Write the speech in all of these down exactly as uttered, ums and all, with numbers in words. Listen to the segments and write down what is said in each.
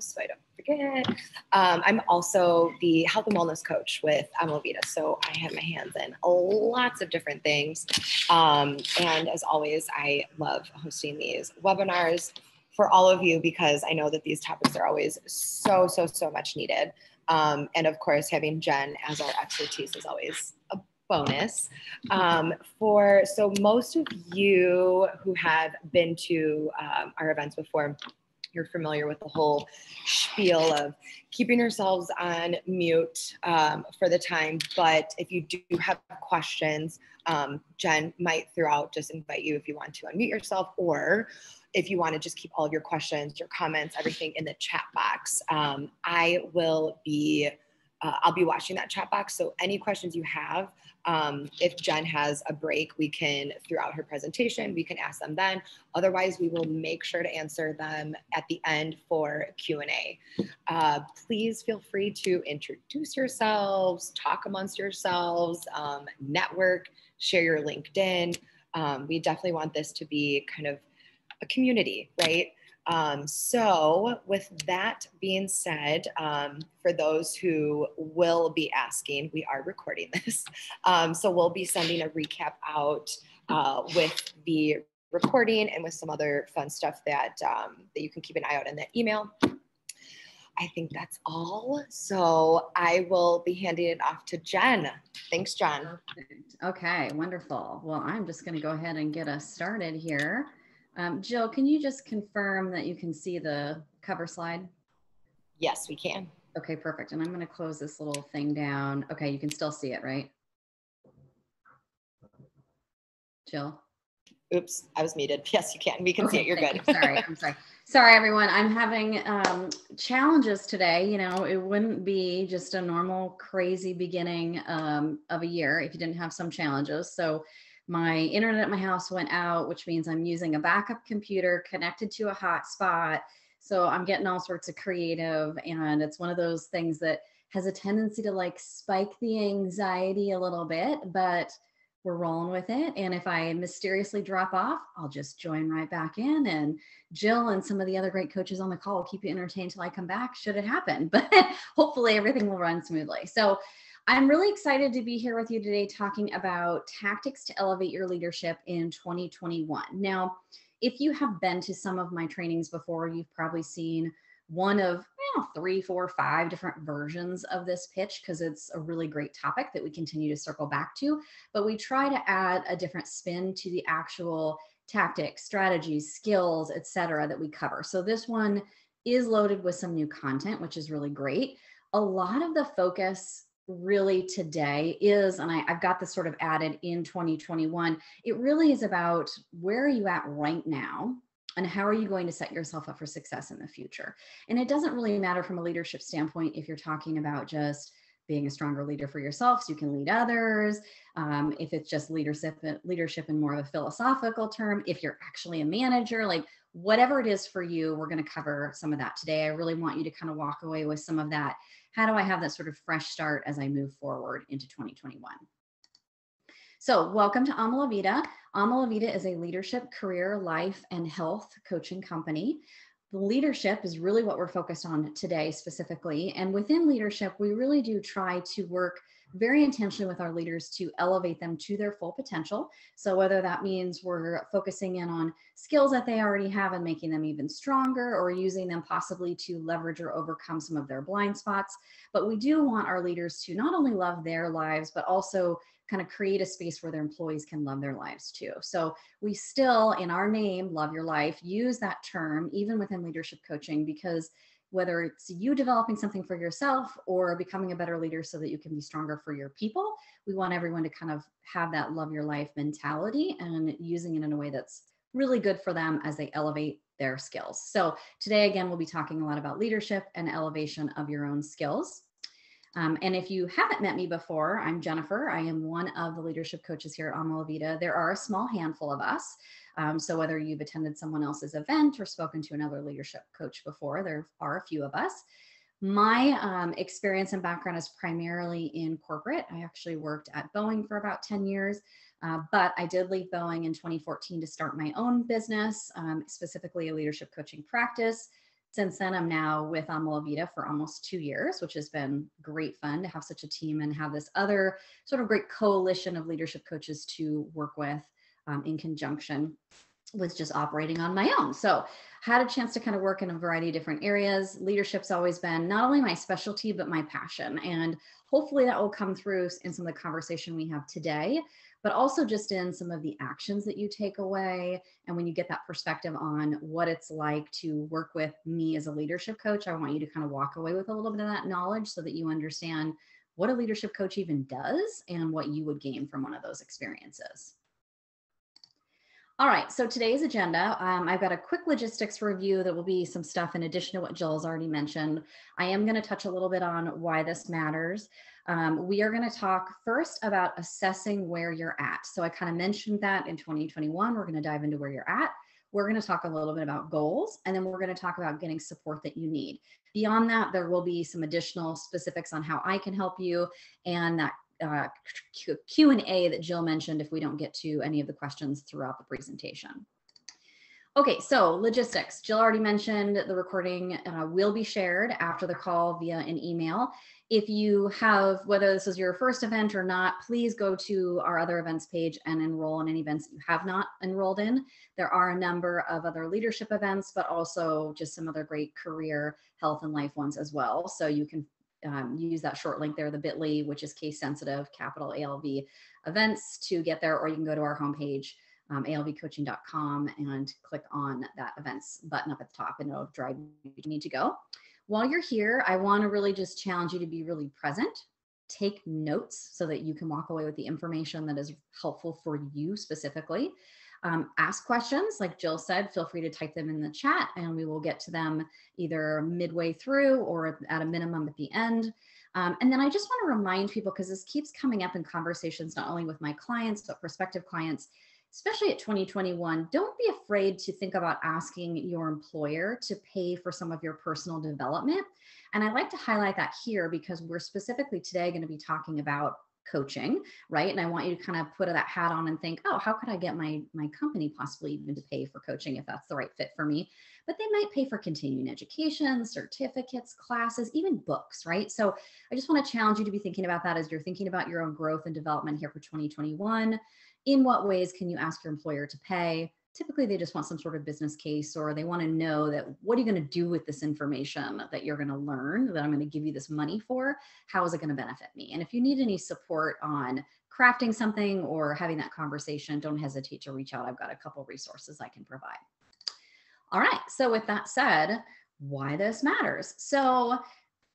so I don't forget. Um, I'm also the health and wellness coach with Ama La Vida, so I have my hands in lots of different things. Um, and as always, I love hosting these webinars for all of you because I know that these topics are always so, so, so much needed. Um, and of course, having Jen as our expertise is always a bonus. Um, for so most of you who have been to um, our events before, you're familiar with the whole spiel of keeping yourselves on mute um, for the time. But if you do have questions, um, Jen might throughout just invite you if you want to unmute yourself, or if you want to just keep all of your questions, your comments, everything in the chat box. Um, I will be, uh, I'll be watching that chat box. So any questions you have, um, if Jen has a break, we can, throughout her presentation, we can ask them then. Otherwise, we will make sure to answer them at the end for Q and A. Uh, please feel free to introduce yourselves, talk amongst yourselves, um, network, share your LinkedIn. Um, we definitely want this to be kind of a community, right? Um, so with that being said, um, for those who will be asking, we are recording this. Um, so we'll be sending a recap out uh, with the recording and with some other fun stuff that, um, that you can keep an eye out in that email. I think that's all. So I will be handing it off to Jen. Thanks, Jen. Perfect. Okay, wonderful. Well, I'm just gonna go ahead and get us started here. Um, Jill, can you just confirm that you can see the cover slide? Yes, we can. Okay, perfect. And I'm going to close this little thing down. Okay, you can still see it, right? Jill? Oops, I was muted. Yes, you can. We can okay, see it. You're good. You. Sorry, I'm sorry. Sorry, everyone. I'm having um, challenges today. You know, it wouldn't be just a normal, crazy beginning um, of a year if you didn't have some challenges. So my internet at my house went out, which means I'm using a backup computer connected to a hotspot. So I'm getting all sorts of creative, and it's one of those things that has a tendency to like spike the anxiety a little bit, but we're rolling with it. And if I mysteriously drop off, I'll just join right back in, and Jill and some of the other great coaches on the call will keep you entertained till I come back, should it happen. But hopefully everything will run smoothly. So I'm really excited to be here with you today talking about tactics to elevate your leadership in twenty twenty-one. Now, if you have been to some of my trainings before, you've probably seen one of you know, three, four, five different versions of this pitch because it's a really great topic that we continue to circle back to. But we try to add a different spin to the actual tactics, strategies, skills, et cetera, that we cover. So this one is loaded with some new content, which is really great. A lot of the focus really today is, and I, I've got this sort of added in twenty twenty-one, it really is about where are you at right now and how are you going to set yourself up for success in the future. And it doesn't really matter from a leadership standpoint if you're talking about just being a stronger leader for yourself so you can lead others, um, if it's just leadership, leadership in more of a philosophical term, if you're actually a manager, like whatever it is for you, we're going to cover some of that today. I really want you to kind of walk away with some of that. How do I have that sort of fresh start as I move forward into twenty twenty-one? So welcome to Ama La Vida. Ama La Vida is a leadership, career, life, and health coaching company. The leadership is really what we're focused on today specifically. And within leadership, we really do try to work very intentionally with our leaders to elevate them to their full potential. So whether that means we're focusing in on skills that they already have and making them even stronger, or using them possibly to leverage or overcome some of their blind spots. But we do want our leaders to not only love their lives, but also kind of create a space where their employees can love their lives too. So we still, in our name, Love Your Life, use that term even within leadership coaching, because whether it's you developing something for yourself or becoming a better leader so that you can be stronger for your people, we want everyone to kind of have that Love Your Life mentality and using it in a way that's really good for them as they elevate their skills. So today, again, we'll be talking a lot about leadership and elevation of your own skills. Um, and if you haven't met me before, I'm Jennifer. I am one of the leadership coaches here at Ama La Vida. There are a small handful of us. Um, so whether you've attended someone else's event or spoken to another leadership coach before, there are a few of us. My um, experience and background is primarily in corporate. I actually worked at Boeing for about ten years, uh, but I did leave Boeing in twenty fourteen to start my own business, um, specifically a leadership coaching practice. Since then, I'm now with Ama La Vida for almost two years, which has been great fun to have such a team and have this other sort of great coalition of leadership coaches to work with um, in conjunction with just operating on my own. So had a chance to kind of work in a variety of different areas. Leadership's always been not only my specialty, but my passion. And hopefully that will come through in some of the conversation we have today, but also just in some of the actions that you take away. And when you get that perspective on what it's like to work with me as a leadership coach, I want you to kind of walk away with a little bit of that knowledge so that you understand what a leadership coach even does and what you would gain from one of those experiences. All right, so today's agenda, um, I've got a quick logistics review that will be some stuff in addition to what Jill's already mentioned. I am gonna touch a little bit on why this matters. Um, we are gonna talk first about assessing where you're at. So I kind of mentioned that in twenty twenty-one, we're gonna dive into where you're at. We're gonna talk a little bit about goals, and then we're gonna talk about getting support that you need. Beyond that, there will be some additional specifics on how I can help you and that Uh, Q and A that Jill mentioned if we don't get to any of the questions throughout the presentation. Okay, so logistics. Jill already mentioned the recording uh, will be shared after the call via an email. If you have, whether this is your first event or not, please go to our other events page and enroll in any events that you have not enrolled in. There are a number of other leadership events, but also just some other great career, health, and life ones as well. So you can Um, use that short link there, the bit dot L Y, which is case sensitive, capital A L V events to get there, or you can go to our homepage, um, A L V coaching dot com, and click on that events button up at the top and it'll drive you to need to go. While you're here, I want to really just challenge you to be really present, take notes so that you can walk away with the information that is helpful for you specifically. Um, ask questions, like Jill said, feel free to type them in the chat and we will get to them either midway through or at a minimum at the end. Um, and then I just want to remind people, because this keeps coming up in conversations, not only with my clients, but prospective clients, especially at twenty twenty-one, don't be afraid to think about asking your employer to pay for some of your personal development. And I like to highlight that here because we're specifically today going to be talking about coaching, right? And I want you to kind of put that hat on and think, oh, how could I get my, my company possibly even to pay for coaching if that's the right fit for me? But they might pay for continuing education, certificates, classes, even books, right? So I just want to challenge you to be thinking about that as you're thinking about your own growth and development here for twenty twenty-one. In what ways can you ask your employer to pay? Typically, they just want some sort of business case, or they want to know that what are you going to do with this information that you're going to learn, that I'm going to give you this money for? How is it going to benefit me? And if you need any support on crafting something or having that conversation, don't hesitate to reach out. I've got a couple resources I can provide. All right. So with that said, why this matters. So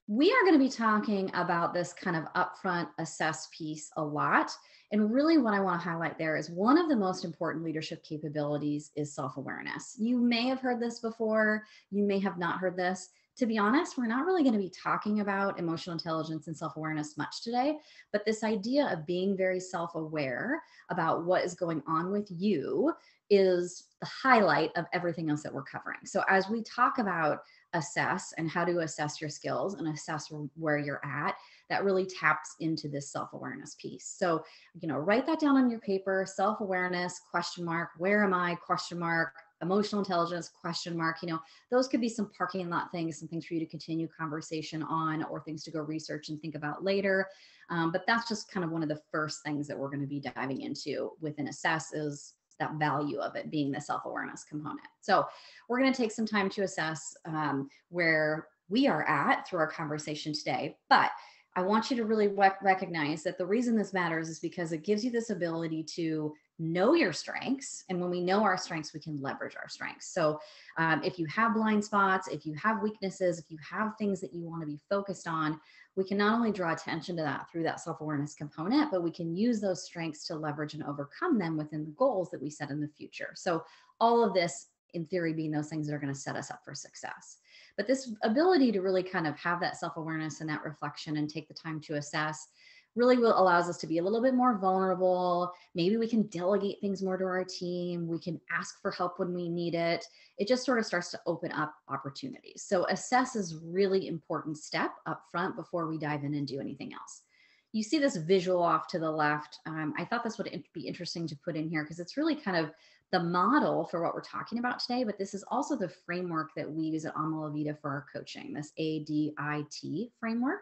we are going to be talking about this kind of upfront assess piece a lot. And really what I want to highlight there is one of the most important leadership capabilities is self-awareness. You may have heard this before. You may have not heard this. To be honest, we're not really going to be talking about emotional intelligence and self-awareness much today, but this idea of being very self-aware about what is going on with you is the highlight of everything else that we're covering. So as we talk about assess and how to assess your skills and assess where you're at, that really taps into this self-awareness piece. So, you know, write that down on your paper, self-awareness, question mark, where am I, question mark, emotional intelligence, question mark, you know, those could be some parking lot things, some things for you to continue conversation on or things to go research and think about later. Um, but that's just kind of one of the first things that we're going to be diving into within assess is that value of it being the self-awareness component. So we're going to take some time to assess um, where we are at through our conversation today, but I want you to really rec recognize that the reason this matters is because it gives you this ability to know your strengths. And when we know our strengths, we can leverage our strengths. So um, if you have blind spots, if you have weaknesses, if you have things that you want to be focused on, we can not only draw attention to that through that self-awareness component, but we can use those strengths to leverage and overcome them within the goals that we set in the future. So all of this, in theory, being those things that are going to set us up for success. But this ability to really kind of have that self-awareness and that reflection and take the time to assess really will allows us to be a little bit more vulnerable. Maybe we can delegate things more to our team. We can ask for help when we need it. It just sort of starts to open up opportunities. So assess is really important step up front before we dive in and do anything else. You see this visual off to the left. Um, I thought this would be interesting to put in here because it's really kind of the model for what we're talking about today, but this is also the framework that we use at Ama La Vida for our coaching, this A D I T framework.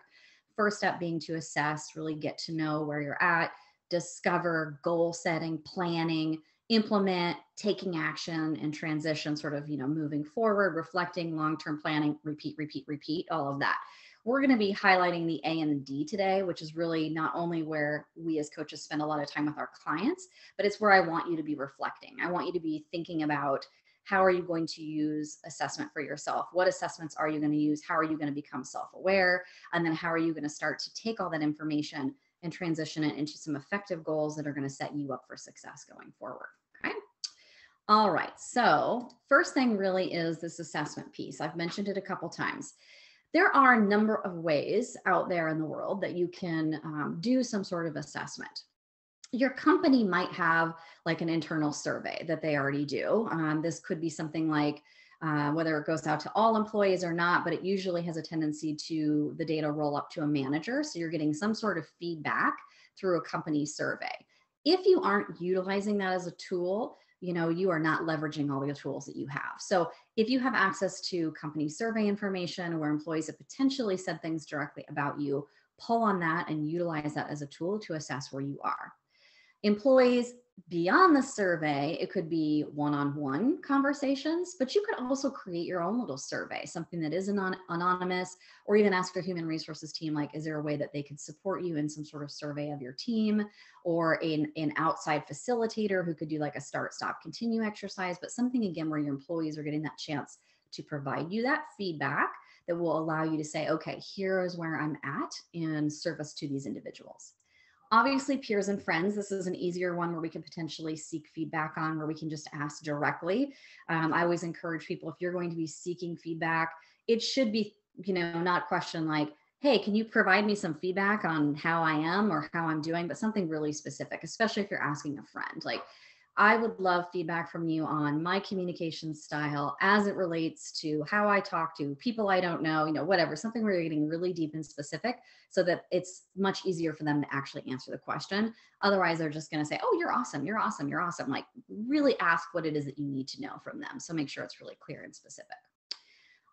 First step being to assess, really get to know where you're at, discover, goal setting, planning, implement, taking action, and transition, sort of, you know, moving forward, reflecting, long-term planning, repeat, repeat, repeat, all of that. We're going to be highlighting the A and the D today, which is really not only where we as coaches spend a lot of time with our clients, but it's where I want you to be reflecting. I want you to be thinking about, how are you going to use assessment for yourself? What assessments are you going to use? How are you going to become self-aware? And then how are you going to start to take all that information and transition it into some effective goals that are going to set you up for success going forward. Okay. All right. So first thing really is this assessment piece. I've mentioned it a couple times. There are a number of ways out there in the world that you can um, do some sort of assessment. Your company might have like an internal survey that they already do. Um, this could be something like uh, whether it goes out to all employees or not, but it usually has a tendency to the data roll up to a manager. So you're getting some sort of feedback through a company survey. If you aren't utilizing that as a tool, you know, you are not leveraging all the tools that you have. So if you have access to company survey information where employees have potentially said things directly about you, pull on that and utilize that as a tool to assess where you are. Employees beyond the survey, it could be one-on-one conversations, but you could also create your own little survey, something that is anon- anonymous, or even ask your human resources team, like, is there a way that they could support you in some sort of survey of your team, or an, an outside facilitator who could do like a start, stop, continue exercise, but something again, where your employees are getting that chance to provide you that feedback that will allow you to say, okay, here is where I'm at in service to these individuals. Obviously, peers and friends, this is an easier one where we can potentially seek feedback on, where we can just ask directly. Um, I always encourage people, if you're going to be seeking feedback, it should be, you know, not a question like, hey, can you provide me some feedback on how I am or how I'm doing, but something really specific, especially if you're asking a friend. Like, I would love feedback from you on my communication style as it relates to how I talk to people I don't know, you know, whatever, something where you're getting really deep and specific so that it's much easier for them to actually answer the question. Otherwise, they're just going to say, oh, you're awesome. You're awesome. You're awesome. Like, really ask what it is that you need to know from them. So make sure it's really clear and specific.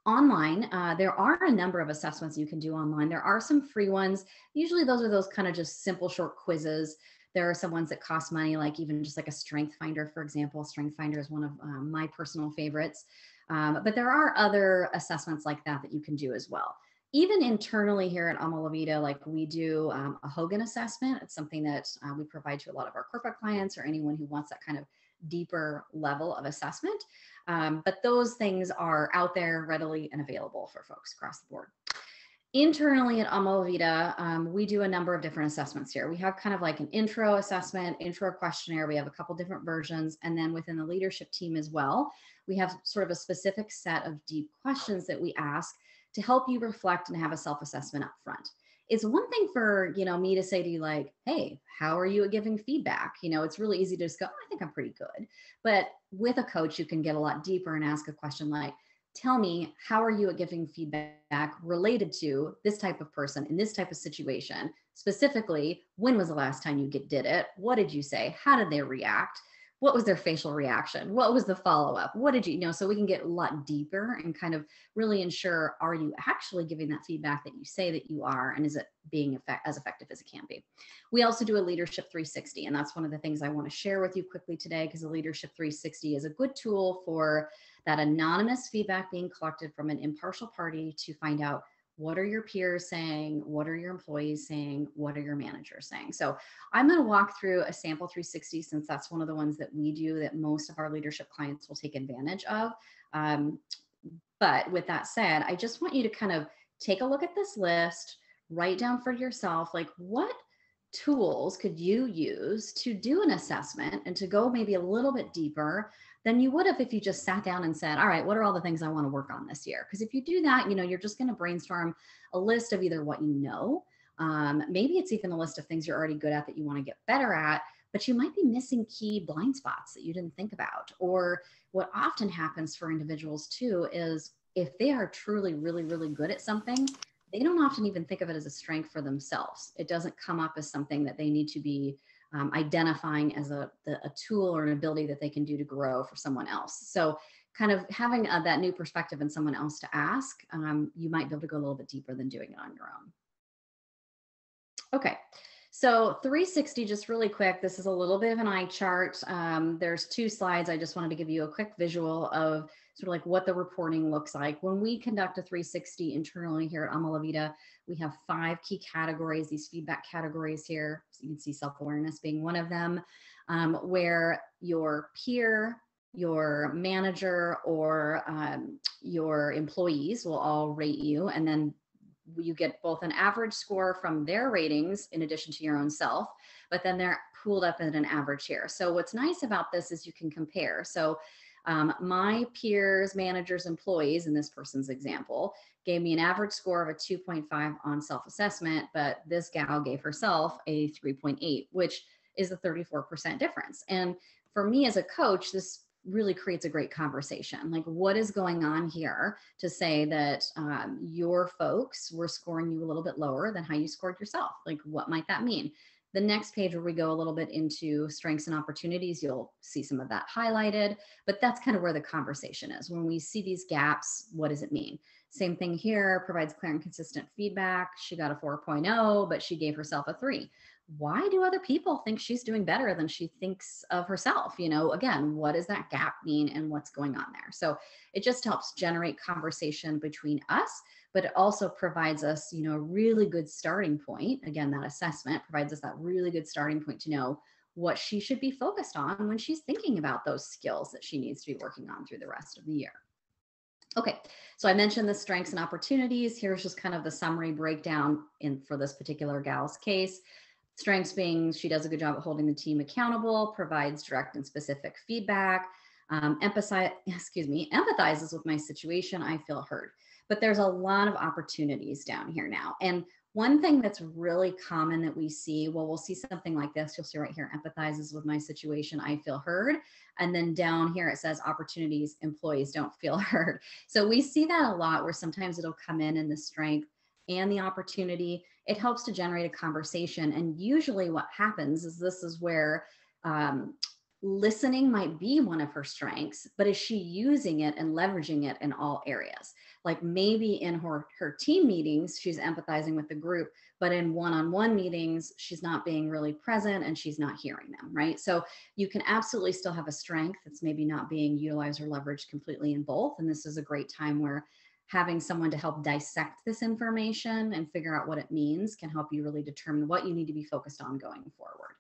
Online, uh, there are a number of assessments you can do online. There are some free ones. Usually those are those kind of just simple short quizzes. There are some ones that cost money, like even just like a StrengthsFinder, for example. StrengthsFinder is one of um, my personal favorites, um, but there are other assessments like that that you can do as well. Even internally here at Ama La Vida, like we do um, a Hogan assessment. It's something that uh, we provide to a lot of our corporate clients or anyone who wants that kind of deeper level of assessment. Um, but those things are out there readily and available for folks across the board. Internally at Ama La Vida, um, we do a number of different assessments here. We have kind of like an intro assessment, intro questionnaire. We have a couple different versions. And then within the leadership team as well, we have sort of a specific set of deep questions that we ask to help you reflect and have a self-assessment up front. It's one thing for, you know, me to say to you like, hey, how are you at giving feedback? You know, it's really easy to just go, oh, I think I'm pretty good. But with a coach, you can get a lot deeper and ask a question like, tell me, how are you at giving feedback related to this type of person in this type of situation? Specifically, when was the last time you did it? What did you say? How did they react? What was their facial reaction? What was the follow-up? What did you, you know? So we can get a lot deeper and kind of really ensure, are you actually giving that feedback that you say that you are? And is it being effect- as effective as it can be? We also do a Leadership three sixty. And that's one of the things I want to share with you quickly today, because the Leadership three sixty is a good tool for that anonymous feedback being collected from an impartial party to find out, what are your peers saying? What are your employees saying? What are your managers saying? So I'm going to walk through a sample three sixty, since that's one of the ones that we do that most of our leadership clients will take advantage of. Um, but with that said, I just want you to kind of take a look at this list, write down for yourself, like, what tools could you use to do an assessment and to go maybe a little bit deeper than you would have if you just sat down and said, all right, what are all the things I want to work on this year? Because if you do that, you know, you're just going to brainstorm a list of either what you know, um, maybe it's even a list of things you're already good at that you want to get better at, but you might be missing key blind spots that you didn't think about. Or what often happens for individuals too is if they are truly, really, really good at something, they don't often even think of it as a strength for themselves. It doesn't come up as something that they need to be um, identifying as a, the, a tool or an ability that they can do to grow for someone else. So kind of having a, that new perspective and someone else to ask, um, you might be able to go a little bit deeper than doing it on your own. Okay, so three sixty, just really quick, this is a little bit of an eye chart. Um, there's two slides. I just wanted to give you a quick visual of sort of like what the reporting looks like. When we conduct a three sixty internally here at Ama La Vida, we have five key categories, these feedback categories here. So you can see self-awareness being one of them, um, where your peer, your manager, or um, your employees will all rate you, and then you get both an average score from their ratings in addition to your own self, but then they're pooled up at an average here. So what's nice about this is you can compare. So um, my peers, managers, employees, in this person's example, gave me an average score of a two point five on self-assessment, but this gal gave herself a three point eight, which is a thirty-four percent difference. And for me as a coach, this really creates a great conversation. Like, what is going on here to say that um, your folks were scoring you a little bit lower than how you scored yourself? Like, what might that mean? The next page, where we go a little bit into strengths and opportunities, you'll see some of that highlighted, but that's kind of where the conversation is. When we see these gaps, what does it mean? Same thing here, provides clear and consistent feedback. She got a four point oh, but she gave herself a three. Why do other people think she's doing better than she thinks of herself? You know, again, what does that gap mean and what's going on there? So it just helps generate conversation between us, but it also provides us, you know, a really good starting point. Again, that assessment provides us that really good starting point to know what she should be focused on when she's thinking about those skills that she needs to be working on through the rest of the year. Okay, so I mentioned the strengths and opportunities. Here's just kind of the summary breakdown in for this particular gal's case. Strengths being she does a good job at holding the team accountable, provides direct and specific feedback, um, empathize, excuse me, empathizes with my situation, I feel heard. But there's a lot of opportunities down here now. And one thing that's really common that we see, well, we'll see something like this. You'll see right here, empathizes with my situation, I feel heard. And then down here, it says opportunities, employees don't feel heard. So we see that a lot, where sometimes it'll come in in the strength and the opportunity. It helps to generate a conversation. And usually what happens is this is where um, listening might be one of her strengths, but is she using it and leveraging it in all areas? Like, maybe in her, her team meetings, she's empathizing with the group, but in one-on-one meetings, she's not being really present and she's not hearing them, right? So you can absolutely still have a strength that's maybe not being utilized or leveraged completely in both. And this is a great time where having someone to help dissect this information and figure out what it means can help you really determine what you need to be focused on going forward.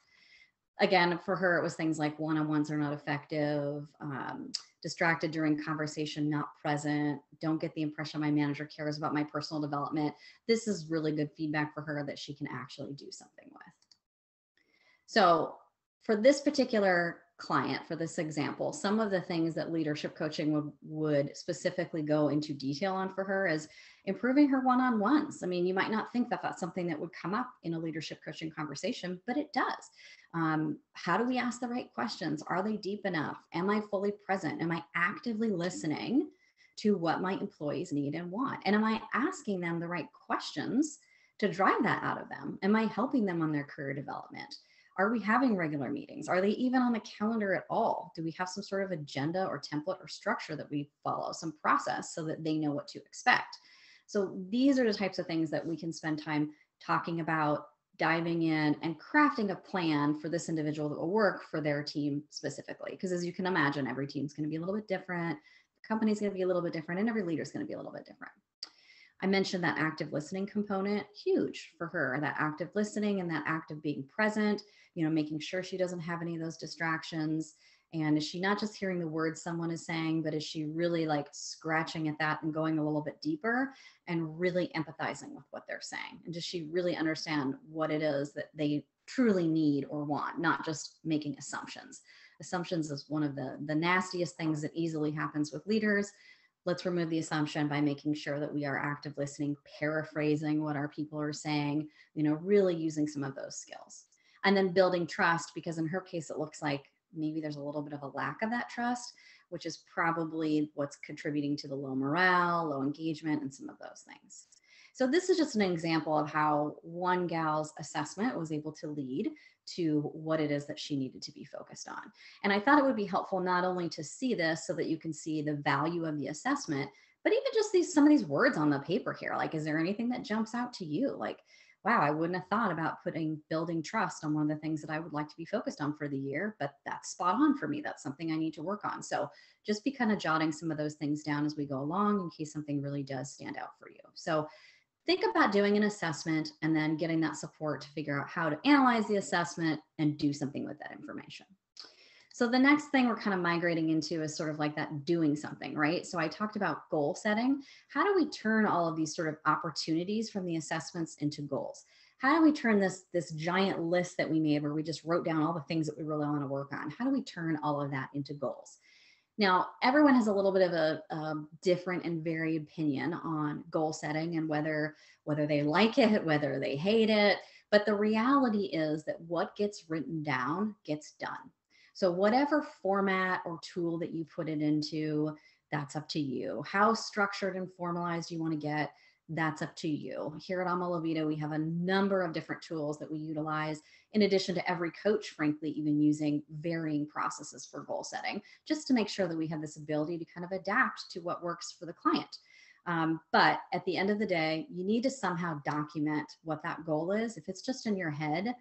Again, for her, it was things like one-on-ones are not effective, um, distracted during conversation, not present, don't get the impression my manager cares about my personal development. This is really good feedback for her that she can actually do something with. So for this particular client, for this example, some of the things that leadership coaching would, would specifically go into detail on for her is improving her one-on-ones. I mean, you might not think that that's something that would come up in a leadership coaching conversation, but it does. Um, how do we ask the right questions? Are they deep enough? Am I fully present? Am I actively listening to what my employees need and want? And am I asking them the right questions to drive that out of them? Am I helping them on their career development? Are we having regular meetings? Are they even on the calendar at all? Do we have some sort of agenda or template or structure that we follow, some process so that they know what to expect? So these are the types of things that we can spend time talking about, diving in and crafting a plan for this individual that will work for their team specifically. Because as you can imagine, every team's going to be a little bit different, the company's going to be a little bit different, and every leader's going to be a little bit different. I mentioned that active listening component, huge for her, that active listening and that active being present, you know, making sure she doesn't have any of those distractions. And is she not just hearing the words someone is saying, but is she really like scratching at that and going a little bit deeper and really empathizing with what they're saying? And does she really understand what it is that they truly need or want, not just making assumptions? Assumptions is one of the, the nastiest things that easily happens with leaders. Let's remove the assumption by making sure that we are active listening, paraphrasing what our people are saying, you know, really using some of those skills. And then building trust, because in her case, it looks like maybe there's a little bit of a lack of that trust, which is probably what's contributing to the low morale, low engagement, and some of those things. So this is just an example of how one gal's assessment was able to lead to what it is that she needed to be focused on. And I thought it would be helpful not only to see this so that you can see the value of the assessment, but even just these, some of these words on the paper here. Like, is there anything that jumps out to you? Like, wow, I wouldn't have thought about putting building trust on one of the things that I would like to be focused on for the year, but that's spot on for me. That's something I need to work on. So just be kind of jotting some of those things down as we go along in case something really does stand out for you. So think about doing an assessment and then getting that support to figure out how to analyze the assessment and do something with that information. So the next thing we're kind of migrating into is sort of like that doing something, right? So I talked about goal setting. How do we turn all of these sort of opportunities from the assessments into goals? How do we turn this, this giant list that we made where we just wrote down all the things that we really want to work on? How do we turn all of that into goals? Now, everyone has a little bit of a, a different and varied opinion on goal setting and whether, whether they like it, whether they hate it. But the reality is that what gets written down gets done. So whatever format or tool that you put it into, that's up to you. How structured and formalized you want to get, that's up to you. Here at Ama La Vida, we have a number of different tools that we utilize, in addition to every coach, frankly, even using varying processes for goal setting, just to make sure that we have this ability to kind of adapt to what works for the client. Um, but at the end of the day, you need to somehow document what that goal is. If it's just in your head,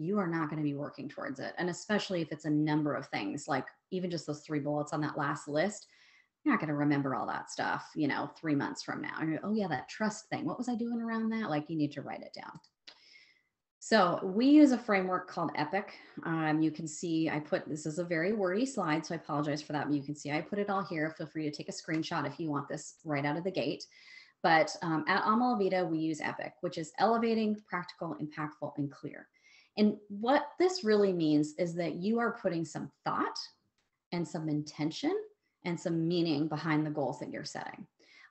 you are not going to be working towards it. And especially if it's a number of things, like even just those three bullets on that last list, you're not going to remember all that stuff, you know, three months from now. And you're, oh yeah, that trust thing. What was I doing around that? Like, you need to write it down. So we use a framework called Epic. Um, you can see I put, this is a very wordy slide, so I apologize for that. But you can see I put it all here. Feel free to take a screenshot if you want this right out of the gate. But um, at Ama La Vida, we use Epic, which is elevating, practical, impactful, and clear. And what this really means is that you are putting some thought and some intention and some meaning behind the goals that you're setting.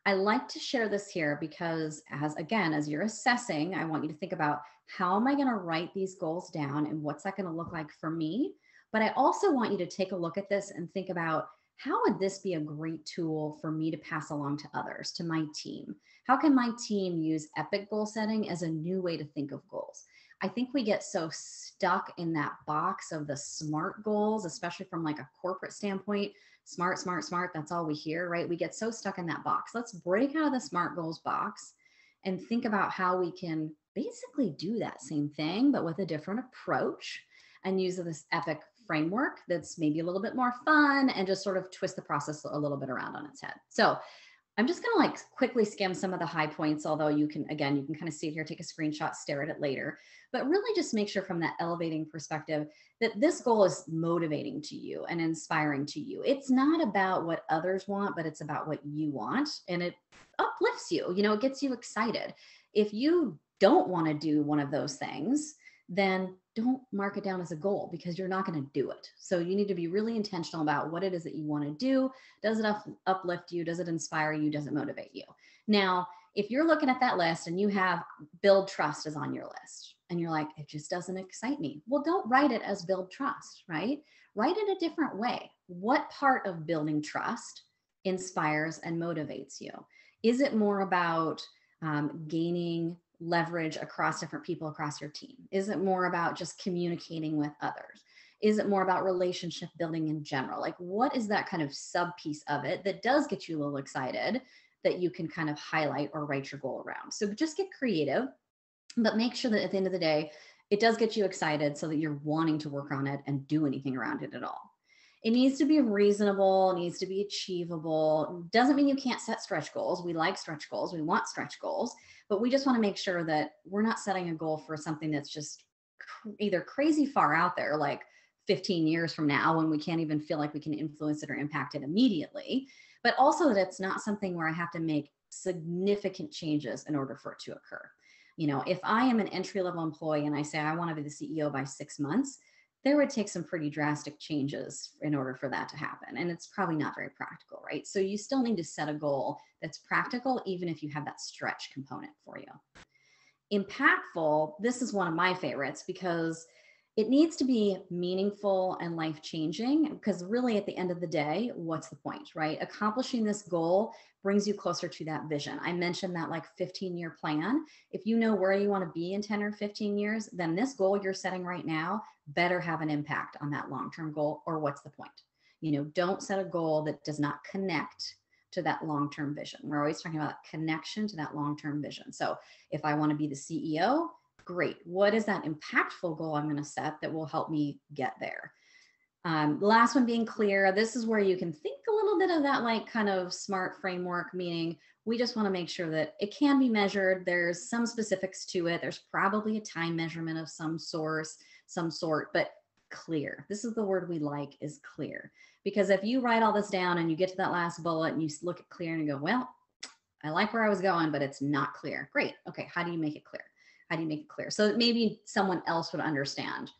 I like to share this here because as, again, as you're assessing, I want you to think about, how am I going to write these goals down and what's that going to look like for me? But I also want you to take a look at this and think about, how would this be a great tool for me to pass along to others, to my team? How can my team use Epic goal setting as a new way to think of goals? I think we get so stuck in that box of the SMART goals, especially from like a corporate standpoint. SMART, SMART, SMART, that's all we hear, right? We get so stuck in that box. Let's break out of the SMART goals box and think about how we can basically do that same thing, but with a different approach, and use this Epic framework that's maybe a little bit more fun and just sort of twist the process a little bit around on its head. So I'm just going to like quickly skim some of the high points, although you can, again, you can kind of see it here, take a screenshot, stare at it later, but really just make sure from that elevating perspective that this goal is motivating to you and inspiring to you. It's not about what others want, but it's about what you want, and it uplifts you, you know, it gets you excited. If you don't want to do one of those things, then don't mark it down as a goal, because you're not going to do it. So you need to be really intentional about what it is that you want to do. Does it up, uplift you? Does it inspire you? Does it motivate you? Now, if you're looking at that list and you have build trust is on your list and you're like, it just doesn't excite me. Well, don't write it as build trust, right? Write it a different way. What part of building trust inspires and motivates you? Is it more about um, gaining leverage across different people across your team? Is it more about just communicating with others? Is it more about relationship building in general? Like, what is that kind of sub piece of it that does get you a little excited that you can kind of highlight or write your goal around? So just get creative, but make sure that at the end of the day, it does get you excited so that you're wanting to work on it and do anything around it at all. It needs to be reasonable, it needs to be achievable. Doesn't mean you can't set stretch goals. We like stretch goals, we want stretch goals, but we just want to make sure that we're not setting a goal for something that's just cr- either crazy far out there, like fifteen years from now, when we can't even feel like we can influence it or impact it immediately, but also that it's not something where I have to make significant changes in order for it to occur. You know, if I am an entry-level employee and I say I want to be the C E O by six months, there would take some pretty drastic changes in order for that to happen. And it's probably not very practical, right? So you still need to set a goal that's practical, even if you have that stretch component for you. Impactful, this is one of my favorites because It needs to be meaningful and life-changing, because really at the end of the day, what's the point, right? Accomplishing this goal brings you closer to that vision. I mentioned that like fifteen year plan. If you know where you want to be in ten or fifteen years, then this goal you're setting right now better have an impact on that long-term goal, or what's the point? You know, don't set a goal that does not connect to that long-term vision. We're always talking about connection to that long-term vision. So if I want to be the C E O, great. What is that impactful goal I'm going to set that will help me get there? Um, the last one being clear. This is where you can think a little bit of that like kind of SMART framework, meaning we just want to make sure that it can be measured. There's some specifics to it. There's probably a time measurement of some source, some sort, but clear. This is the word we like, is clear. Because if you write all this down and you get to that last bullet and you look at clear and you go, well, I like where I was going, but it's not clear. Great. Okay. How do you make it clear? How do you make it clear? So that maybe someone else would understand,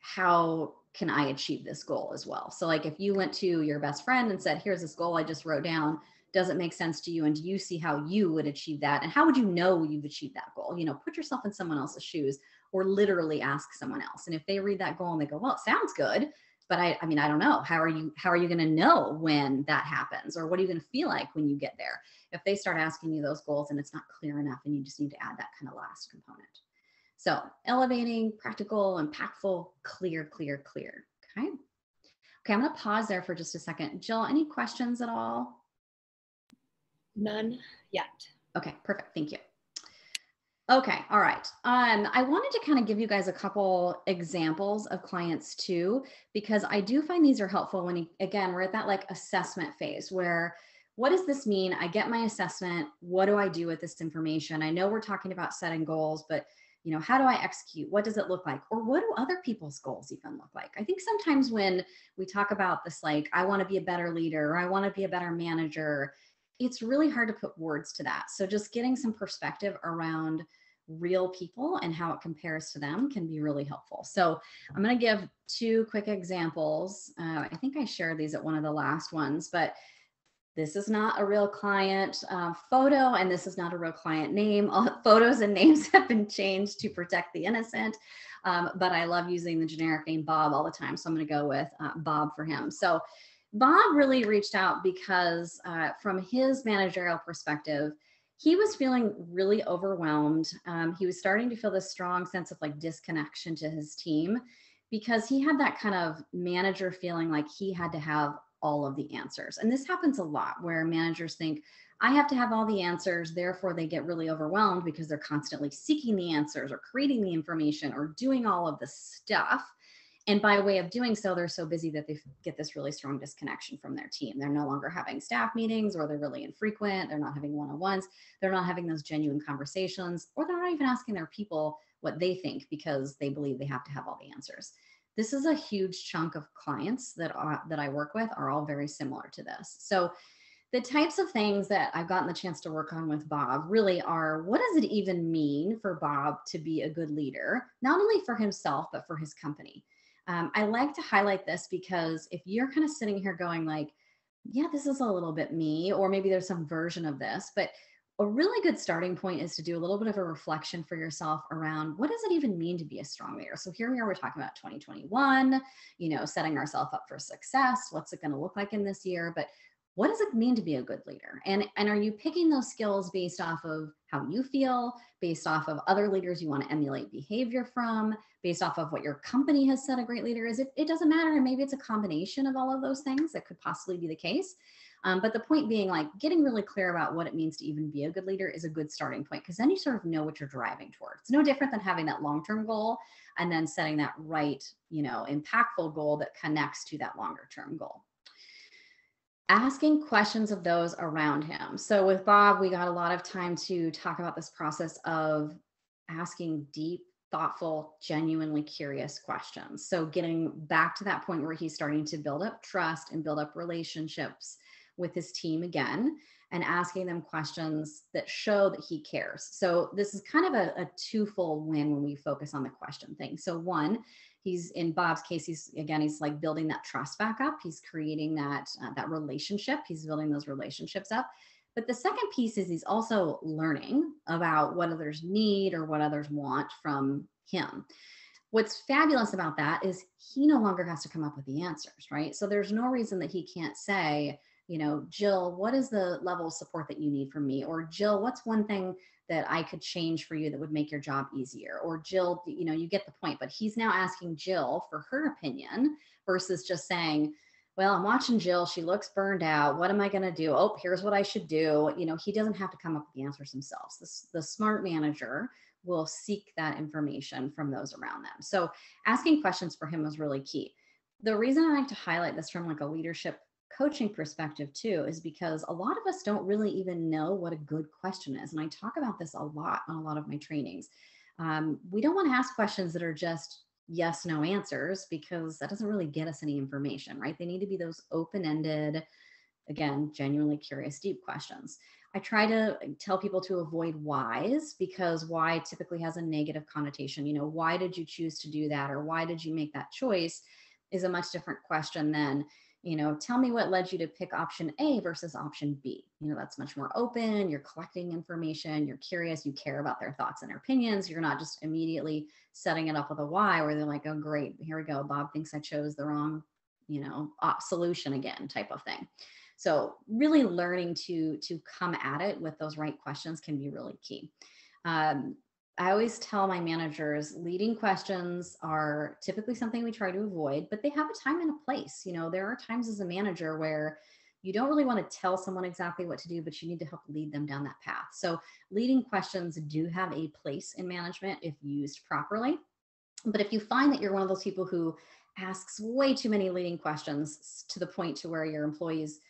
how can I achieve this goal as well? So like if you went to your best friend and said, here's this goal I just wrote down, does it make sense to you? And do you see how you would achieve that? And how would you know you've achieved that goal? You know, put yourself in someone else's shoes, or literally ask someone else. And if they read that goal and they go, well, it sounds good, but I, I mean, I don't know. How are you, how are you going to know when that happens? Or what are you going to feel like when you get there? If they start asking you those goals and it's not clear enough, and you just need to add that kind of last component. So elevating, practical, impactful, clear, clear, clear. Okay. Okay. I'm going to pause there for just a second. Jill, any questions at all? None yet. Okay. Perfect. Thank you. Okay. All right. Um, I wanted to kind of give you guys a couple examples of clients too, because I do find these are helpful when, again, we're at that like assessment phase where, what does this mean? I get my assessment. What do I do with this information? I know we're talking about setting goals, but you know, how do I execute? What does it look like? Or what do other people's goals even look like? I think sometimes when we talk about this, like, I want to be a better leader, or I want to be a better manager, it's really hard to put words to that. So just getting some perspective around real people and how it compares to them can be really helpful. So I'm going to give two quick examples. Uh, I think I shared these at one of the last ones, but this is not a real client uh, photo, and this is not a real client name. All photos and names have been changed to protect the innocent, um, but I love using the generic name Bob all the time, so I'm going to go with uh, Bob for him. So Bob really reached out because uh, from his managerial perspective, he was feeling really overwhelmed. Um, he was starting to feel this strong sense of like disconnection to his team, because he had that kind of manager feeling like he had to have all of the answers. And this happens a lot, where managers think, I have to have all the answers, therefore they get really overwhelmed because they're constantly seeking the answers or creating the information or doing all of the stuff. And by way of doing so, they're so busy that they get this really strong disconnection from their team. They're no longer having staff meetings, or they're really infrequent. They're not having one-on-ones. They're not having those genuine conversations, or they're not even asking their people what they think because they believe they have to have all the answers. This is a huge chunk of clients that, are, that I work with are all very similar to this. So the types of things that I've gotten the chance to work on with Bob really are, what does it even mean for Bob to be a good leader, not only for himself, but for his company? Um, I like to highlight this because if you're kind of sitting here going like, yeah, this is a little bit me, or maybe there's some version of this, but a really good starting point is to do a little bit of a reflection for yourself around, what does it even mean to be a strong leader? So here we are, we're talking about twenty twenty-one, you know, setting ourselves up for success. What's it going to look like in this year? But what does it mean to be a good leader? And, and are you picking those skills based off of how you feel, based off of other leaders you want to emulate behavior from, based off of what your company has said a great leader is? It, it doesn't matter. Maybe it's a combination of all of those things that could possibly be the case. Um, but the point being, like, getting really clear about what it means to even be a good leader is a good starting point, because then you sort of know what you're driving towards. It's no different than having that long-term goal and then setting that right, you know, impactful goal that connects to that longer-term goal. Asking questions of those around him. So with Bob, we got a lot of time to talk about this process of asking deep, thoughtful, genuinely curious questions. So getting back to that point where he's starting to build up trust and build up relationships with his team again, and asking them questions that show that he cares. So this is kind of a, a twofold win when we focus on the question thing. So one, he's, in Bob's case, he's, again, he's like building that trust back up. He's creating that, uh, that relationship. He's building those relationships up. But the second piece is he's also learning about what others need or what others want from him. What's fabulous about that is he no longer has to come up with the answers, right? So there's no reason that he can't say, you know, Jill, what is the level of support that you need from me? Or Jill, what's one thing that I could change for you that would make your job easier? Or Jill, you know, you get the point, but he's now asking Jill for her opinion versus just saying, well, I'm watching Jill, she looks burned out. What am I gonna do? Oh, here's what I should do. You know, he doesn't have to come up with the answers themselves. The, the SMART manager will seek that information from those around them. So asking questions for him was really key. The reason I like to highlight this from like a leadership coaching perspective too, is because a lot of us don't really even know what a good question is. And I talk about this a lot on a lot of my trainings. Um, we don't want to ask questions that are just yes, no answers, because that doesn't really get us any information, right? They need to be those open-ended, again, genuinely curious, deep questions. I try to tell people to avoid whys, because why typically has a negative connotation. You know, why did you choose to do that? Or why did you make that choice is a much different question than, you know, tell me what led you to pick option A versus option B. You know, that's much more open. You're collecting information. You're curious. You care about their thoughts and their opinions. You're not just immediately setting it up with a why where they're like, oh, great, here we go. Bob thinks I chose the wrong, you know, op solution again type of thing. So really learning to, to come at it with those right questions can be really key. Um, I always tell my managers, leading questions are typically something we try to avoid, but they have a time and a place. You know, there are times as a manager where you don't really want to tell someone exactly what to do, but you need to help lead them down that path. So leading questions do have a place in management if used properly. But if you find that you're one of those people who asks way too many leading questions to the point to where your employees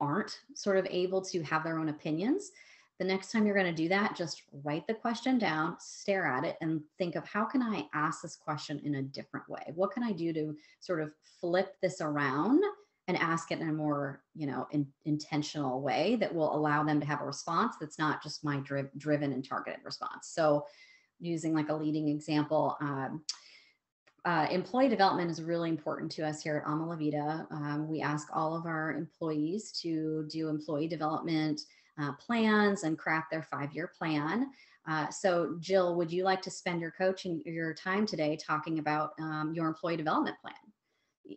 aren't sort of able to have their own opinions, the next time you're going to do that, just write the question down, stare at it, and think of how can I ask this question in a different way? What can I do to sort of flip this around and ask it in a more, you know, in, intentional way that will allow them to have a response that's not just my dri- driven and targeted response. So using like a leading example, um, Uh, employee development is really important to us here at Ama La Vida. Um, we ask all of our employees to do employee development uh, plans and craft their five-year plan. Uh, so Jill, would you like to spend your coaching, your time today talking about um, your employee development plan?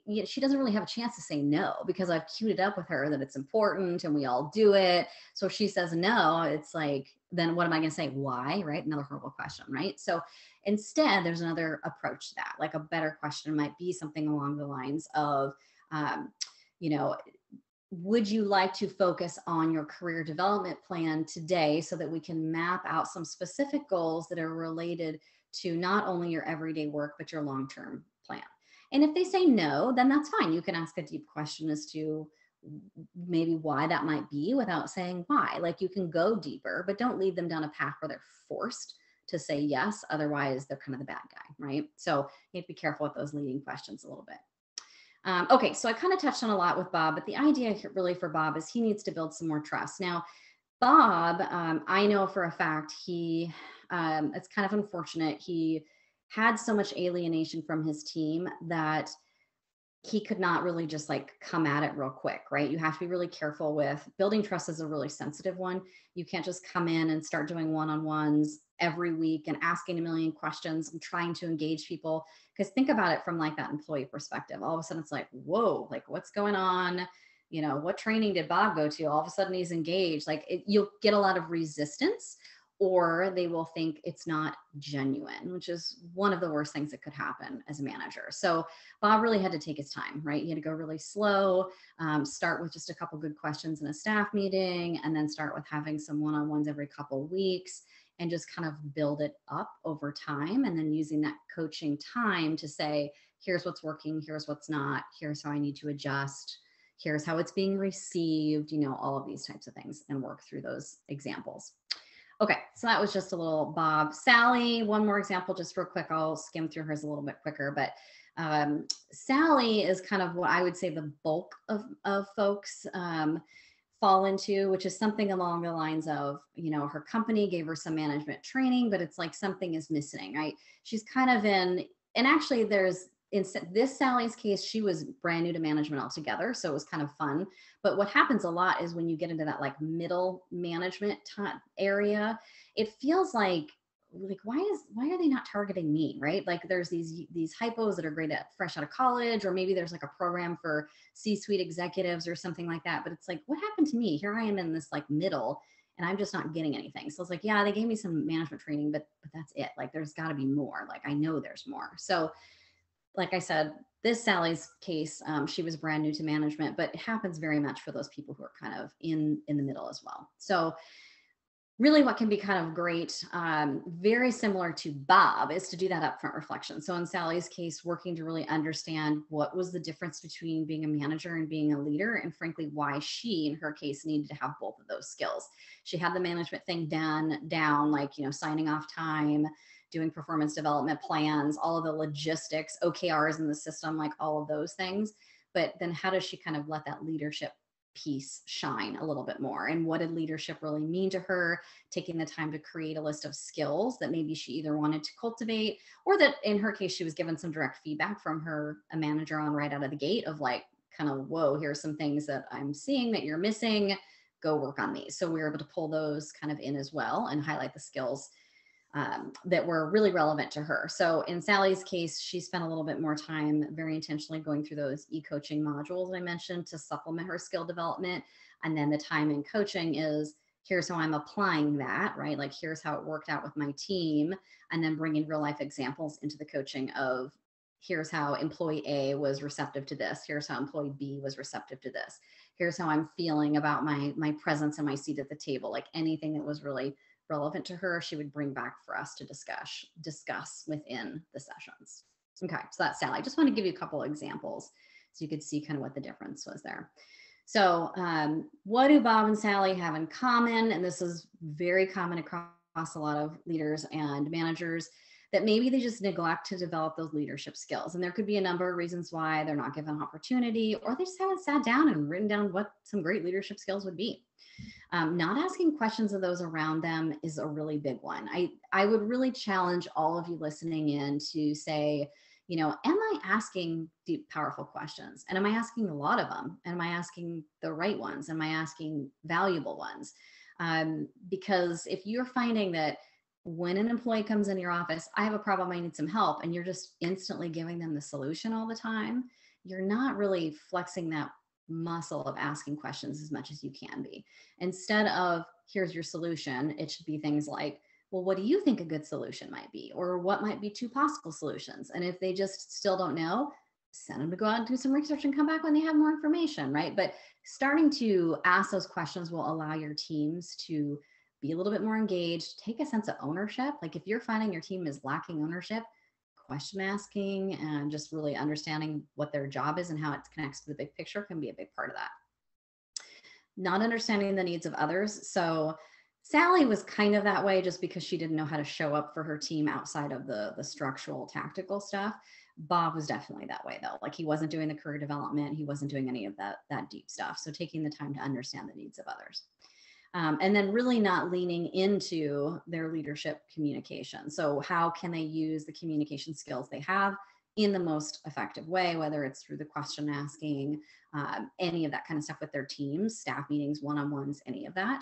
You know, she doesn't really have a chance to say no, because I've queued it up with her that it's important and we all do it. So if she says no, it's like, then what am I going to say? Why? Right? Another horrible question, right? So instead, there's another approach to that. Like a better question might be something along the lines of, um, you know, would you like to focus on your career development plan today so that we can map out some specific goals that are related to not only your everyday work, but your long-term plan? And if they say no, then that's fine. You can ask a deep question as to maybe why that might be without saying why. Like you can go deeper, but don't lead them down a path where they're forced to say yes. Otherwise, they're kind of the bad guy, right? So you have to be careful with those leading questions a little bit. Um, okay, so I kind of touched on a lot with Bob, but the idea really for Bob is he needs to build some more trust. Now, Bob, um, I know for a fact he, um, it's kind of unfortunate, he had so much alienation from his team that he could not really just like come at it real quick, right? You have to be really careful with building trust. Is a really sensitive one. You can't just come in and start doing one-on-ones every week and asking a million questions and trying to engage people. Because think about it from like that employee perspective. All of a sudden it's like, whoa, like what's going on? You know, what training did Bob go to? All of a sudden he's engaged. Like it, you'll get a lot of resistance, or they will think it's not genuine, which is one of the worst things that could happen as a manager. So Bob really had to take his time, right? He had to go really slow, um, start with just a couple good questions in a staff meeting, and then start with having some one-on-ones every couple weeks and just kind of build it up over time. And then using that coaching time to say, here's what's working, here's what's not, here's how I need to adjust, here's how it's being received, you know, all of these types of things, and work through those examples. Okay, so that was just a little Bob. Sally, one more example, just real quick. I'll skim through hers a little bit quicker, but um, Sally is kind of what I would say the bulk of, of folks um, fall into, which is something along the lines of, you know, her company gave her some management training, but it's like something is missing, right? She's kind of in, and actually there's, in this Sally's case, she was brand new to management altogether. So it was kind of fun. But what happens a lot is when you get into that like middle management area, it feels like like, why is, why are they not targeting me, right? Like there's these, these hypos that are great at fresh out of college, or maybe there's like a program for C-suite executives or something like that. But it's like, what happened to me? Here I am in this like middle and I'm just not getting anything. So it's like, yeah, they gave me some management training, but, but that's it. Like, there's gotta be more. Like, I know there's more. So like I said, this Sally's case, um, she was brand new to management, but it happens very much for those people who are kind of in, in the middle as well. So really what can be kind of great, um, very similar to Bob, is to do that upfront reflection. So in Sally's case, working to really understand what was the difference between being a manager and being a leader, and frankly, why she, in her case, needed to have both of those skills. She had the management thing done, down, like, you know, signing off time, doing performance development plans, all of the logistics, O K Rs in the system, like all of those things. But then how does she kind of let that leadership piece shine a little bit more? And what did leadership really mean to her? Taking the time to create a list of skills that maybe she either wanted to cultivate, or that in her case, she was given some direct feedback from her, a manager, on right out of the gate of like, kind of, whoa, here's some things that I'm seeing that you're missing, go work on these. So we were able to pull those kind of in as well and highlight the skills um, that were really relevant to her. So in Sally's case, she spent a little bit more time very intentionally going through those e-coaching modules that I mentioned to supplement her skill development. And then the time in coaching is, here's how I'm applying that, right? Like, here's how it worked out with my team. And then bringing real life examples into the coaching of, here's how employee A was receptive to this. Here's how employee B was receptive to this. Here's how I'm feeling about my, my presence and my seat at the table. Like anything that was really relevant to her, she would bring back for us to discuss discuss within the sessions. Okay, so that's Sally. I just want to give you a couple examples so you could see kind of what the difference was there. So um, what do Bob and Sally have in common? And this is very common across a lot of leaders and managers, that maybe they just neglect to develop those leadership skills. And there could be a number of reasons why they're not given an opportunity, or they just haven't sat down and written down what some great leadership skills would be. Um, not asking questions of those around them is a really big one. I, I would really challenge all of you listening in to say, you know, am I asking deep, powerful questions? And am I asking a lot of them? And am I asking the right ones? Am I asking valuable ones? Um, because if you're finding that when an employee comes in your office, I have a problem, I need some help, and you're just instantly giving them the solution all the time, you're not really flexing that muscle of asking questions as much as you can be. Instead of, here's your solution, it should be things like, well, what do you think a good solution might be? Or what might be two possible solutions? And if they just still don't know, send them to go out and do some research and come back when they have more information, right? But starting to ask those questions will allow your teams to be a little bit more engaged, take a sense of ownership. Like if you're finding your team is lacking ownership, question asking and just really understanding what their job is and how it connects to the big picture can be a big part of that. Not understanding the needs of others. So Sally was kind of that way just because she didn't know how to show up for her team outside of the, the structural tactical stuff. Bob was definitely that way though. Like he wasn't doing the career development. He wasn't doing any of that, that deep stuff. So taking the time to understand the needs of others. Um, and then really not leaning into their leadership communication. So how can they use the communication skills they have in the most effective way, whether it's through the question asking, um, any of that kind of stuff with their teams, staff meetings, one-on-ones, any of that.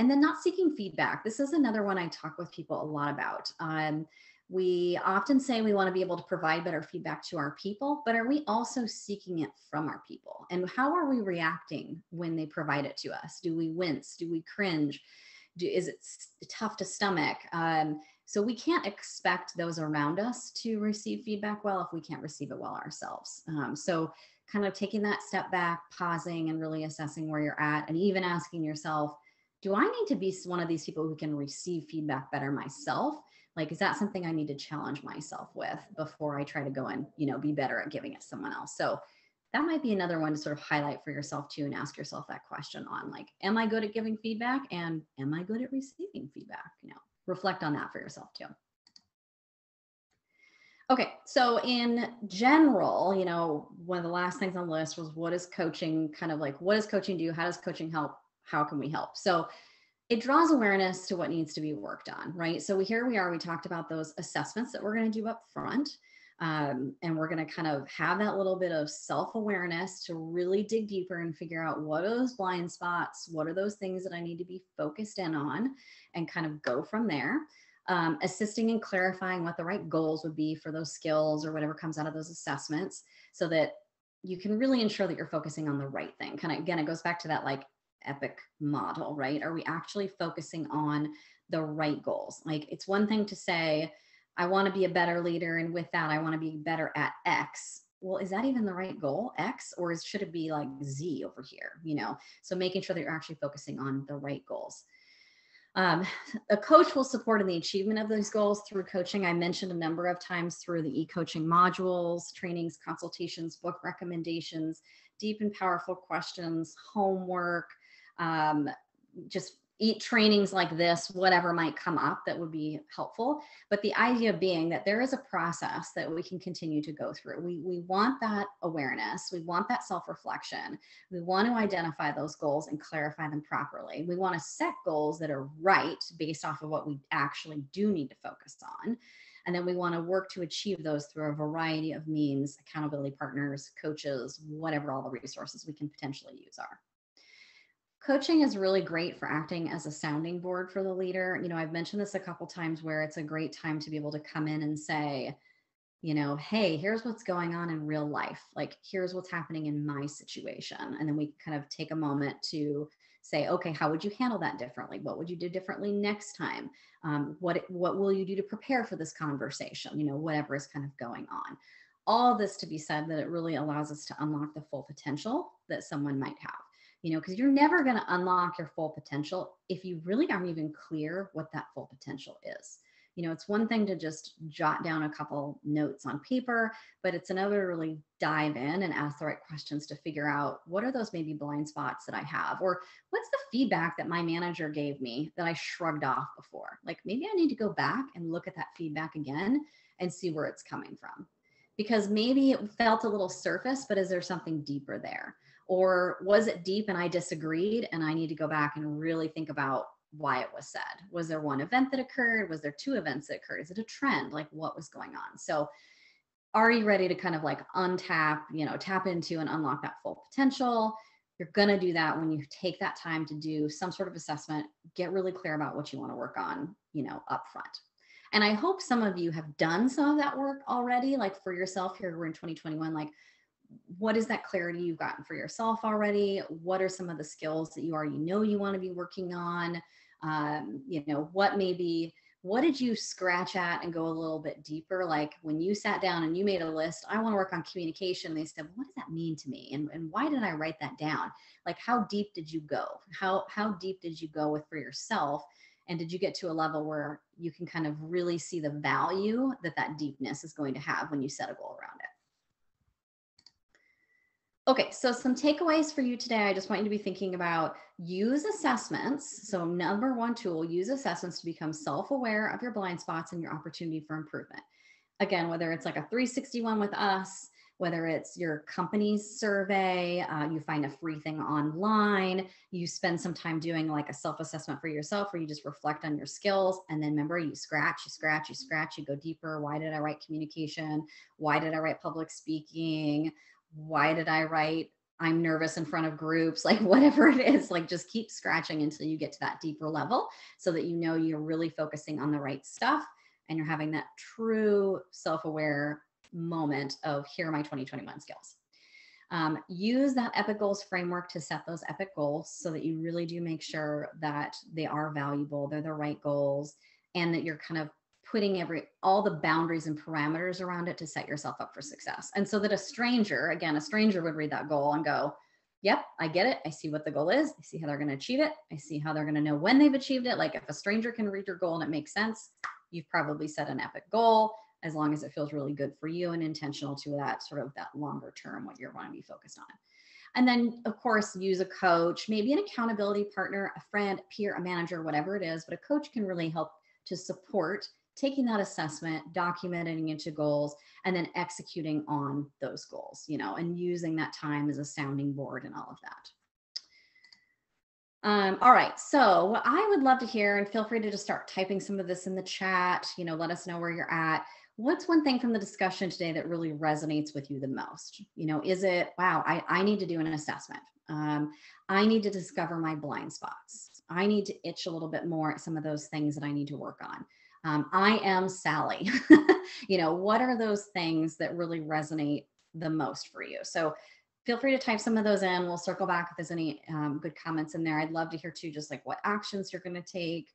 And then not seeking feedback. This is another one I talk with people a lot about. Um, we often say we want to be able to provide better feedback to our people, but are we also seeking it from our people? And how are we reacting when they provide it to us? Do we wince? Do we cringe? Do, is it tough to stomach? Um, so we can't expect those around us to receive feedback well if we can't receive it well ourselves. Um, so kind of taking that step back, pausing and really assessing where you're at, and even asking yourself, do I need to be one of these people who can receive feedback better myself? Like, is that something I need to challenge myself with before I try to go and, you know, be better at giving it to someone else? So that might be another one to sort of highlight for yourself too, and ask yourself that question on like, am I good at giving feedback? And am I good at receiving feedback? You know, reflect on that for yourself too. Okay, so in general, you know, one of the last things on the list was what is coaching kind of like, what does coaching do? How does coaching help? How can we help? So it draws awareness to what needs to be worked on, right? So we, here we are, we talked about those assessments that we're going to do up front. Um, and we're going to kind of have that little bit of self-awareness to really dig deeper and figure out what are those blind spots? What are those things that I need to be focused in on and kind of go from there? um, assisting and clarifying what the right goals would be for those skills or whatever comes out of those assessments so that you can really ensure that you're focusing on the right thing. Kind of, again, it goes back to that like EPIC model, right? Are we actually focusing on the right goals? Like, it's one thing to say, I want to be a better leader, and with that, I want to be better at X. Well, is that even the right goal, X, or is, should it be like Z over here, you know? So making sure that you're actually focusing on the right goals. Um, a coach will support in the achievement of those goals through coaching. I mentioned a number of times through the e-coaching modules, trainings, consultations, book recommendations, deep and powerful questions, homework, um, just eat trainings like this, whatever might come up that would be helpful. But the idea being that there is a process that we can continue to go through. We, we want that awareness. We want that self-reflection. We want to identify those goals and clarify them properly. We want to set goals that are right based off of what we actually do need to focus on. And then we want to work to achieve those through a variety of means, accountability partners, coaches, whatever all the resources we can potentially use are. Coaching is really great for acting as a sounding board for the leader. You know, I've mentioned this a couple times where it's a great time to be able to come in and say, you know, hey, here's what's going on in real life. Like, here's what's happening in my situation. And then we kind of take a moment to say, okay, how would you handle that differently? What would you do differently next time? Um, what, what will you do to prepare for this conversation? You know, whatever is kind of going on. All this to be said that it really allows us to unlock the full potential that someone might have. You know, because you're never going to unlock your full potential if you really aren't even clear what that full potential is. You know, it's one thing to just jot down a couple notes on paper, but it's another to really dive in and ask the right questions to figure out what are those maybe blind spots that I have, or what's the feedback that my manager gave me that I shrugged off before? Like, maybe I need to go back and look at that feedback again and see where it's coming from. Because maybe it felt a little surface, but is there something deeper there? Or was it deep and I disagreed and I need to go back and really think about why it was said? Was there one event that occurred? Was there two events that occurred? Is it a trend? Like, what was going on? So are you ready to kind of like untap, you know, tap into and unlock that full potential? You're going to do that when you take that time to do some sort of assessment, get really clear about what you want to work on, you know, upfront. And I hope some of you have done some of that work already, like for yourself here, we're in twenty twenty-one, like, what is that clarity you've gotten for yourself already? What are some of the skills that you already know you want to be working on? Um, you know, what maybe, what did you scratch at and go a little bit deeper? Like when you sat down and you made a list, I want to work on communication. They said, what does that mean to me? And, and why did I write that down? Like, how deep did you go? How, how deep did you go with for yourself? And did you get to a level where you can kind of really see the value that that deepness is going to have when you set a goal around it? Okay, so some takeaways for you today. I just want you to be thinking about, use assessments. So number one tool, use assessments to become self-aware of your blind spots and your opportunity for improvement. Again, whether it's like a three sixty-one with us, whether it's your company's survey, uh, you find a free thing online, you spend some time doing like a self-assessment for yourself where you just reflect on your skills. And then remember, you scratch, you scratch, you scratch, you go deeper. Why did I write communication? Why did I write public speaking? Why did I write, I'm nervous in front of groups, like whatever it is, like just keep scratching until you get to that deeper level so that you know you're really focusing on the right stuff and you're having that true self-aware moment of, here are my twenty twenty-one skills. Um, use that EPIC goals framework to set those EPIC goals so that you really do make sure that they are valuable, they're the right goals, and that you're kind of putting every, all the boundaries and parameters around it to set yourself up for success. And so that a stranger, again, a stranger would read that goal and go, yep, I get it. I see what the goal is. I see how they're going to achieve it. I see how they're going to know when they've achieved it. Like if a stranger can read your goal and it makes sense, you've probably set an EPIC goal, as long as it feels really good for you and intentional to that sort of that longer term, what you're wanting to be focused on. And then of course, use a coach, maybe an accountability partner, a friend, a peer, a manager, whatever it is, but a coach can really help to support taking that assessment, documenting into goals, and then executing on those goals, you know, and using that time as a sounding board and all of that. Um, all right, so what I would love to hear, and feel free to just start typing some of this in the chat, you know, let us know where you're at. What's one thing from the discussion today that really resonates with you the most? You know, is it, wow, I, I need to do an assessment. Um, I need to discover my blind spots. I need to itch a little bit more at some of those things that I need to work on. Um, I am Sally. You know, what are those things that really resonate the most for you? So feel free to type some of those in. We'll circle back if there's any um, good comments in there. I'd love to hear too, just like what actions you're going to take,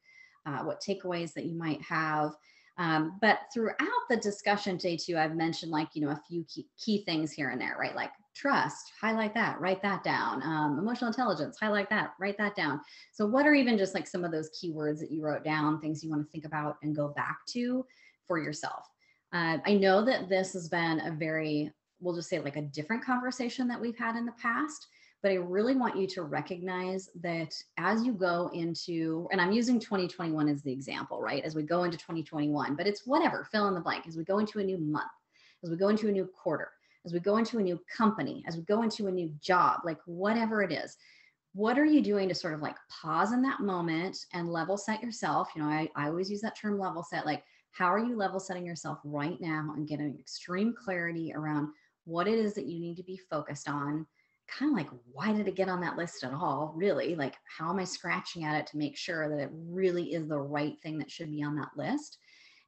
uh, what takeaways that you might have. Um, but throughout the discussion today too, I've mentioned like, you know, a few key, key things here and there, right? Like trust, highlight that, write that down. Um, emotional intelligence, highlight that, write that down. So what are even just like some of those keywords that you wrote down, things you want to think about and go back to for yourself? Uh, I know that this has been a very, we'll just say like a different conversation that we've had in the past, but I really want you to recognize that as you go into, and I'm using twenty twenty-one as the example, right? As we go into twenty twenty-one, but it's whatever, fill in the blank. As we go into a new month, as we go into a new quarter, as we go into a new company, as we go into a new job, like whatever it is, what are you doing to sort of like pause in that moment and level set yourself? You know, I, I always use that term level set, like how are you level setting yourself right now and getting extreme clarity around what it is that you need to be focused on? Kind of like, why did it get on that list at all? Really? Like, how am I scratching at it to make sure that it really is the right thing that should be on that list?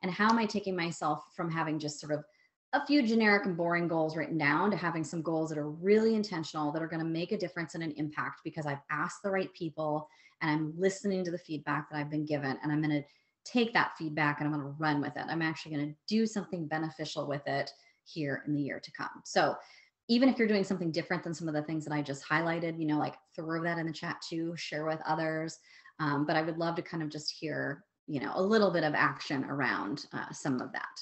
And how am I taking myself from having just sort of a few generic and boring goals written down to having some goals that are really intentional, that are going to make a difference and an impact because I've asked the right people and I'm listening to the feedback that I've been given, and I'm going to take that feedback and I'm going to run with it. I'm actually going to do something beneficial with it here in the year to come. So even if you're doing something different than some of the things that I just highlighted, you know, like throw that in the chat too, share with others. Um, but I would love to kind of just hear, you know, a little bit of action around uh, some of that.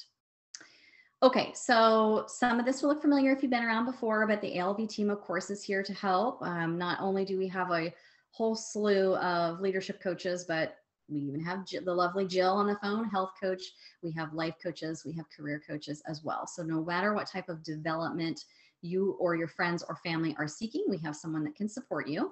Okay, so some of this will look familiar if you've been around before, but the A L V team, of course, is here to help. Um, not only do we have a whole slew of leadership coaches, but we even have the lovely Jill on the phone, health coach. We have life coaches. We have career coaches as well. So no matter what type of development you or your friends or family are seeking, we have someone that can support you.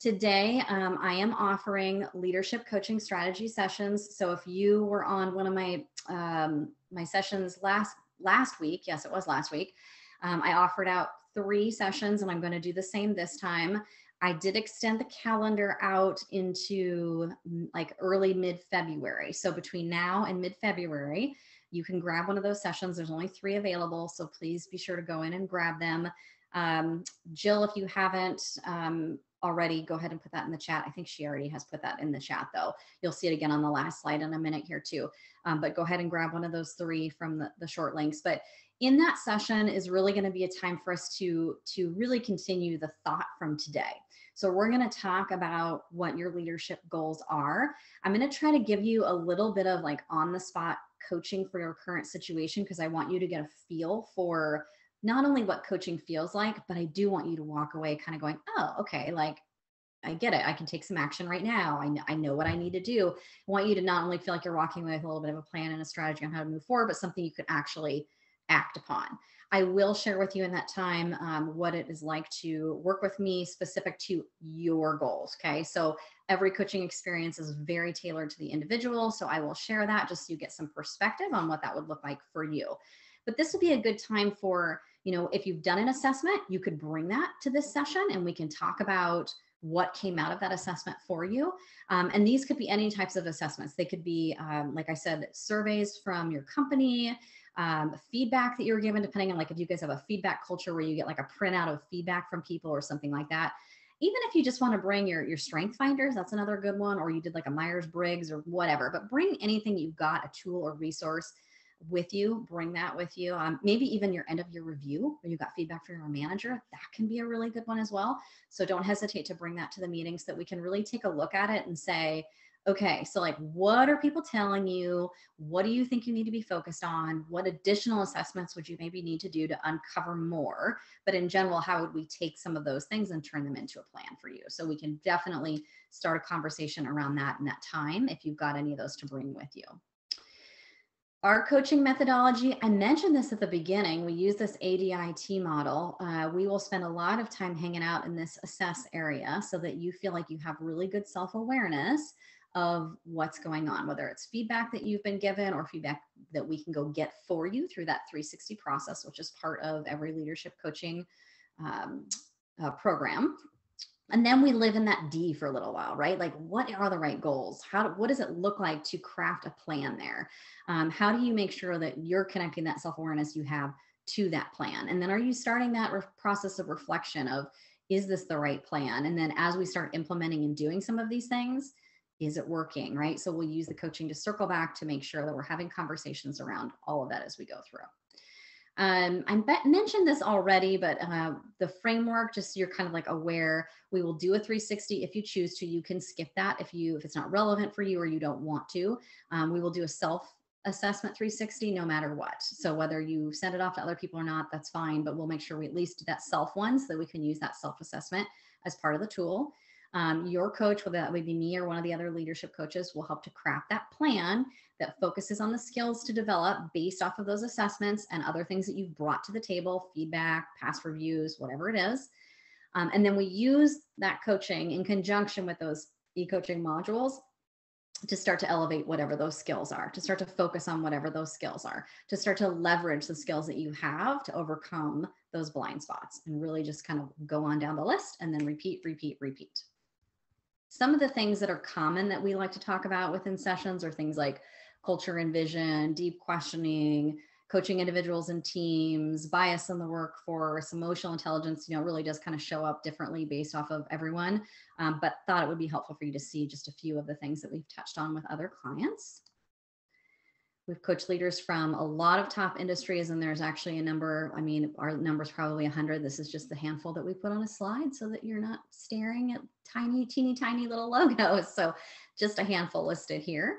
Today, um, I am offering leadership coaching strategy sessions. So if you were on one of my um, my sessions last last week, yes, it was last week, um, I offered out three sessions, and I'm going to do the same this time. I did extend the calendar out into like early mid-February. So between now and mid-February, you can grab one of those sessions. There's only three available, so please be sure to go in and grab them. Um, Jill, if you haven't um, already, go ahead and put that in the chat. I think she already has put that in the chat, though. You'll see it again on the last slide in a minute here, too. Um, but go ahead and grab one of those three from the, the short links. But in that session is really going to be a time for us to, to really continue the thought from today. So we're going to talk about what your leadership goals are. I'm going to try to give you a little bit of like on the spot coaching for your current situation, because I want you to get a feel for not only what coaching feels like, but I do want you to walk away kind of going, oh, okay, like I get it. I can take some action right now. I know, I know what I need to do. I want you to not only feel like you're walking away with a little bit of a plan and a strategy on how to move forward, but something you could actually act upon. I will share with you in that time um, what it is like to work with me specific to your goals. Okay. So every coaching experience is very tailored to the individual. So I will share that just so you get some perspective on what that would look like for you. But this would be a good time for, you know, if you've done an assessment, you could bring that to this session and we can talk about what came out of that assessment for you. Um, and these could be any types of assessments. They could be, um, like I said, surveys from your company, Um, feedback that you're given, depending on like if you guys have a feedback culture where you get like a printout of feedback from people or something like that. Even if you just want to bring your, your StrengthsFinders, that's another good one, or you did like a Myers-Briggs or whatever, but bring anything you've got, a tool or resource with you, bring that with you. Um, maybe even your end of year review where you got feedback from your manager, that can be a really good one as well. So don't hesitate to bring that to the meeting so that we can really take a look at it and say, okay, so like, what are people telling you? What do you think you need to be focused on? What additional assessments would you maybe need to do to uncover more? But in general, how would we take some of those things and turn them into a plan for you? So we can definitely start a conversation around that in that time if you've got any of those to bring with you. Our coaching methodology, I mentioned this at the beginning, we use this A D I T model. Uh, we will spend a lot of time hanging out in this assess area so that you feel like you have really good self-awareness of what's going on, whether it's feedback that you've been given or feedback that we can go get for you through that three sixty process, which is part of every leadership coaching um, uh, program. And then we live in that D for a little while, right? Like, what are the right goals? How, do, what does it look like to craft a plan there? Um, how do you make sure that you're connecting that self-awareness you have to that plan? And then are you starting that re- process of reflection of, is this the right plan? And then as we start implementing and doing some of these things, is it working, right? So we'll use the coaching to circle back to make sure that we're having conversations around all of that as we go through. Um, I bet, mentioned this already, but uh, the framework, just so you're kind of like aware, we will do a three sixty if you choose to. You can skip that if you if it's not relevant for you or you don't want to. Um, we will do a self-assessment three sixty no matter what. So whether you send it off to other people or not, that's fine, but we'll make sure we at least do that self one so that we can use that self-assessment as part of the tool. Um, your coach, whether that would be me or one of the other leadership coaches, will help to craft that plan that focuses on the skills to develop based off of those assessments and other things that you've brought to the table, feedback, past reviews, whatever it is. Um, and then we use that coaching in conjunction with those e-coaching modules to start to elevate whatever those skills are, to start to focus on whatever those skills are, to start to leverage the skills that you have to overcome those blind spots and really just kind of go on down the list and then repeat, repeat, repeat. Some of the things that are common that we like to talk about within sessions are things like culture and vision, deep questioning, coaching individuals and teams, bias in the workforce, emotional intelligence, you know, really does kind of show up differently based off of everyone, um, but thought it would be helpful for you to see just a few of the things that we've touched on with other clients. We've coached leaders from a lot of top industries, and there's actually a number, I mean, our number's probably one hundred. This is just the handful that we put on a slide so that you're not staring at tiny, teeny, tiny little logos. So just a handful listed here.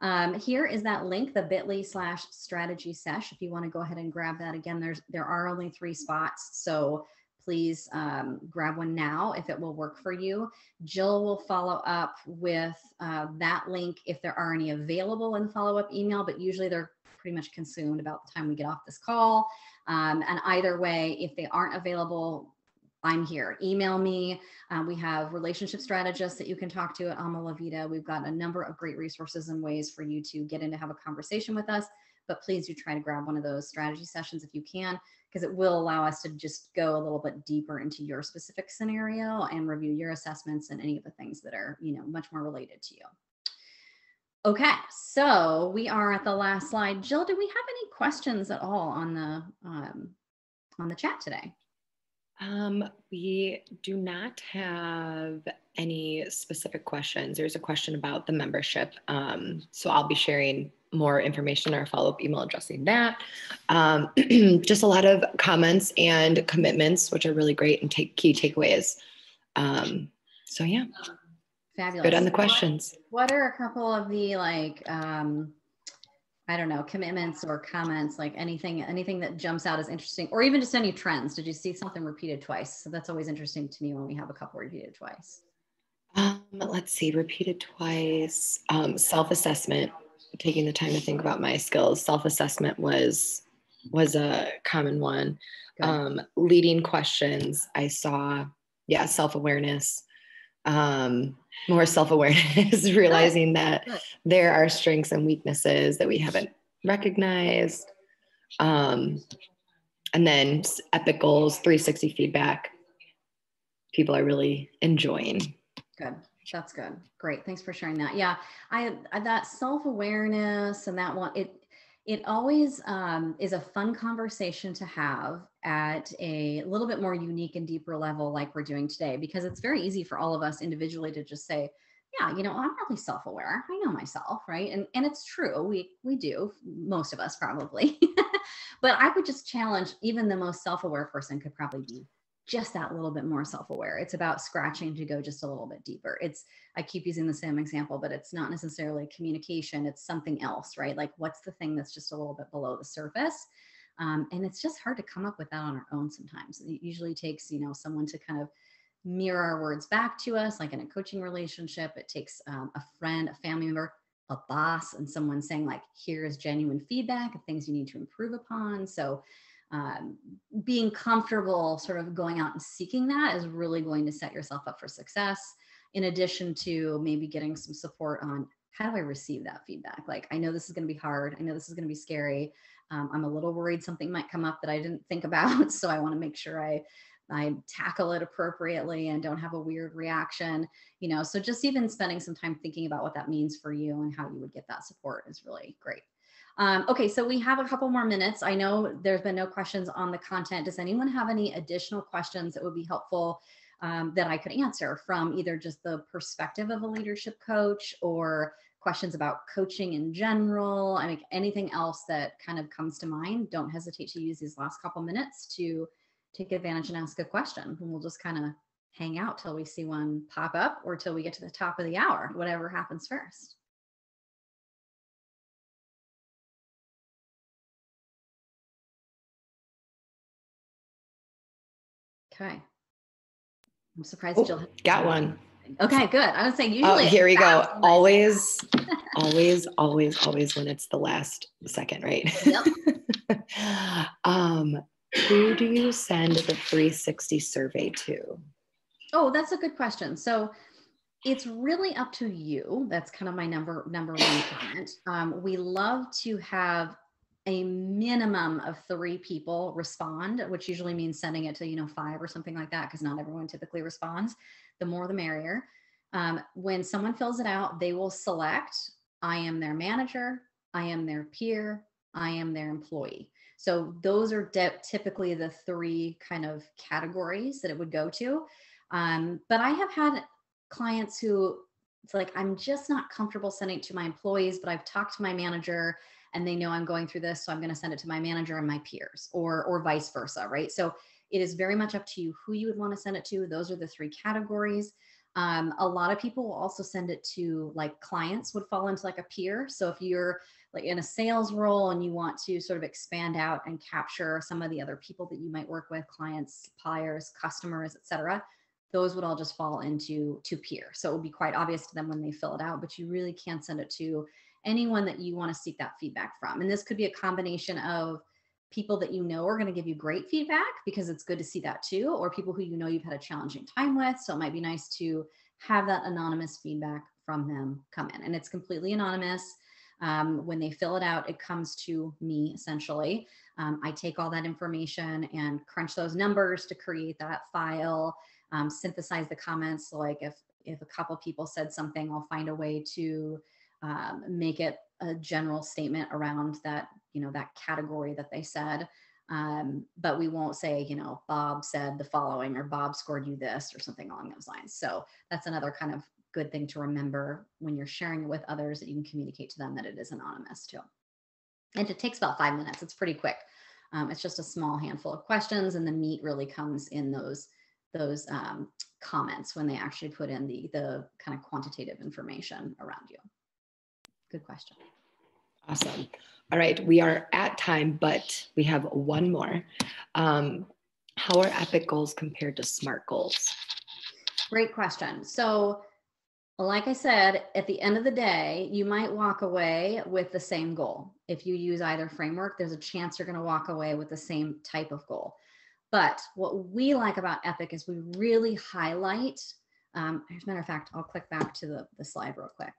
Um, here is that link, the bit.ly slash strategy sesh. If you want to go ahead and grab that again, there's there are only three spots. So please um, grab one now if it will work for you. Jill will follow up with uh, that link if there are any available in the follow-up email, but usually they're pretty much consumed about the time we get off this call. Um, and either way, if they aren't available, I'm here. Email me. Um, we have relationship strategists that you can talk to at Ama La Vida. We've got a number of great resources and ways for you to get in to have a conversation with us. But please do try to grab one of those strategy sessions if you can, because it will allow us to just go a little bit deeper into your specific scenario and review your assessments and any of the things that are, you know, much more related to you. Okay, so we are at the last slide. Jill, do we have any questions at all on the um, on the chat today? Um, we do not have any specific questions. There's a question about the membership, um, so I'll be sharing more information or follow-up email addressing that. Um, just a lot of comments and commitments, which are really great and take key takeaways. Um, so yeah, fabulous. Good on the questions. What, what are a couple of the like, um, I don't know, commitments or comments, like anything, anything that jumps out as interesting, or even just any trends? Did you see something repeated twice? So that's always interesting to me when we have a couple repeated twice. Um, let's see, repeated twice, um, self-assessment. Taking the time to think about my skills, self-assessment was was a common one. Um, leading questions, I saw, yeah, self-awareness, um, more self-awareness, realizing that there are strengths and weaknesses that we haven't recognized, um, and then epic goals, three sixty feedback. People are really enjoying. Good. That's good. Great. Thanks for sharing that. Yeah. I, I that self-awareness and that one, it, it always um, is a fun conversation to have at a little bit more unique and deeper level, like we're doing today, because it's very easy for all of us individually to just say, yeah, you know, I'm really self-aware. I know myself. Right. And, and it's true. We, we do, most of us probably, but I would just challenge even the most self-aware person could probably be just that little bit more self-aware. It's about scratching to go just a little bit deeper. It's, I keep using the same example, but it's not necessarily communication. It's something else, right? Like what's the thing that's just a little bit below the surface? Um, and it's just hard to come up with that on our own sometimes. It usually takes, you know, someone to kind of mirror our words back to us, like in a coaching relationship. It takes um, a friend, a family member, a boss, and someone saying like, here's genuine feedback of things you need to improve upon. So Um, being comfortable sort of going out and seeking that is really going to set yourself up for success, in addition to maybe getting some support on how do I receive that feedback? Like, I know this is going to be hard. I know this is going to be scary. Um, I'm a little worried something might come up that I didn't think about. So I want to make sure I I tackle it appropriately and don't have a weird reaction, you know. So just even spending some time thinking about what that means for you and how you would get that support is really great. Um, okay, so we have a couple more minutes. I know there's been no questions on the content. Does anyone have any additional questions that would be helpful um, that I could answer from either just the perspective of a leadership coach or questions about coaching in general? I mean, anything else that kind of comes to mind, don't hesitate to use these last couple minutes to take advantage and ask a question. And we'll just kind of hang out till we see one pop up or till we get to the top of the hour, whatever happens first. Okay. I'm surprised oh, Jill has got one. Okay, good. I was saying usually. Oh, here we go. Always, always, always, always when it's the last second, right? Yep. um, who do you send the three sixty survey to? Oh, that's a good question. So it's really up to you. That's kind of my number number one comment. Um, we love to have a minimum of three people respond, which usually means sending it to, you know, five or something like that, because not everyone typically responds. The more the merrier. Um, when someone fills it out, they will select, I am their manager, I am their peer, I am their employee. So those are typically the three kind of categories that it would go to. Um, but I have had clients who, it's like, I'm just not comfortable sending it to my employees, but I've talked to my manager and they know I'm going through this, so I'm going to send it to my manager and my peers, or or vice versa, right? So it is very much up to you who you would want to send it to. Those are the three categories. Um, a lot of people will also send it to, like, clients would fall into like a peer. So if you're like in a sales role and you want to sort of expand out and capture some of the other people that you might work with, clients, suppliers, customers, et cetera, those would all just fall into to peer. So it will be quite obvious to them when they fill it out, but you really can send it to anyone that you want to seek that feedback from. And this could be a combination of people that you know are going to give you great feedback, because it's good to see that too, or people who you know you've had a challenging time with. So it might be nice to have that anonymous feedback from them come in. And it's completely anonymous. Um, when they fill it out, it comes to me essentially. Um, I take all that information and crunch those numbers to create that file, um, synthesize the comments. So like if, if a couple people said something, I'll find a way to Um, make it a general statement around that, you know, that category that they said. Um, but we won't say, you know, Bob said the following, or Bob scored you this, or something along those lines. So that's another kind of good thing to remember when you're sharing it with others, that you can communicate to them that it is anonymous too. And it takes about five minutes. It's pretty quick. Um, it's just a small handful of questions, and the meat really comes in those those um, comments when they actually put in the the kind of quantitative information around you. Good question. Awesome. All right, we are at time, but we have one more. Um, how are EPIC goals compared to SMART goals? Great question. So like I said, at the end of the day, you might walk away with the same goal. If you use either framework, there's a chance you're going to walk away with the same type of goal. But what we like about EPIC is we really highlight, um, as a matter of fact, I'll click back to the, the slide real quick.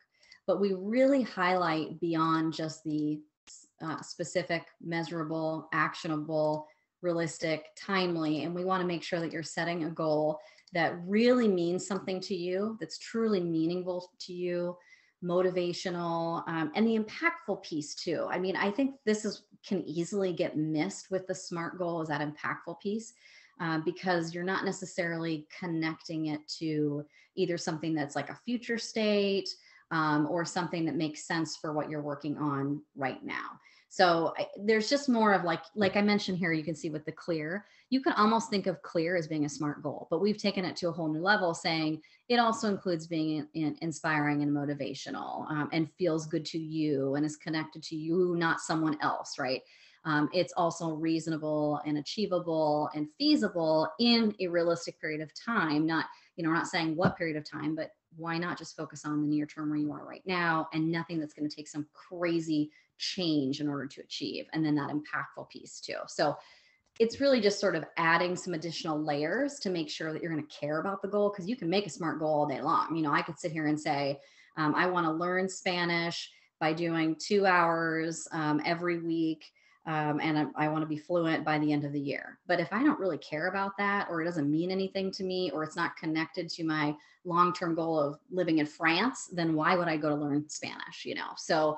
But we really highlight beyond just the uh, specific, measurable, actionable, realistic, timely, and we want to make sure that you're setting a goal that really means something to you, that's truly meaningful to you, motivational, um, and the impactful piece too. I mean, I think this is can easily get missed with the SMART goal, is that impactful piece. Uh, because you're not necessarily connecting it to either something that's like a future state, Um, or something that makes sense for what you're working on right now. So I, there's just more of like, like I mentioned here, you can see with the CLEAR, you can almost think of CLEAR as being a SMART goal, but we've taken it to a whole new level, saying it also includes being in, in inspiring and motivational, um, and feels good to you and is connected to you, not someone else, right? Um, it's also reasonable and achievable and feasible in a realistic period of time. Not, you know, we're not saying what period of time, but why not just focus on the near term where you are right now, and nothing that's going to take some crazy change in order to achieve. And then that impactful piece too. So it's really just sort of adding some additional layers to make sure that you're going to care about the goal, because you can make a SMART goal all day long. You know, I could sit here and say, um, I want to learn Spanish by doing two hours um, every week. Um, and I, I want to be fluent by the end of the year. But if I don't really care about that, or it doesn't mean anything to me, or it's not connected to my long-term goal of living in France, then why would I go to learn Spanish? You know, so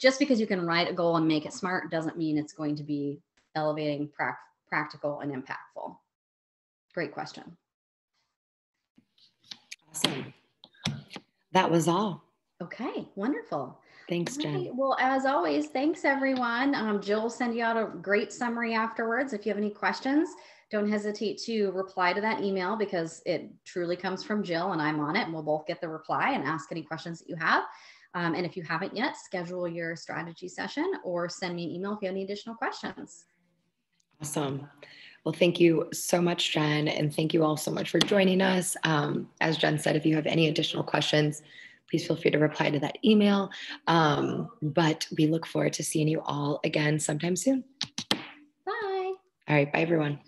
just because you can write a goal and make it SMART doesn't mean it's going to be elevating, pra- practical, and impactful. Great question. Awesome. That was all. Okay, wonderful. Thanks, Jen. Right. Well, as always, thanks everyone. Um, Jill will send you out a great summary afterwards. If you have any questions, don't hesitate to reply to that email, because it truly comes from Jill and I'm on it, and we'll both get the reply and ask any questions that you have. Um, and if you haven't yet, schedule your strategy session or send me an email if you have any additional questions. Awesome. Well, thank you so much, Jen. And thank you all so much for joining us. Um, as Jen said, if you have any additional questions, please feel free to reply to that email. Um, but we look forward to seeing you all again sometime soon. Bye. All right. Bye, everyone.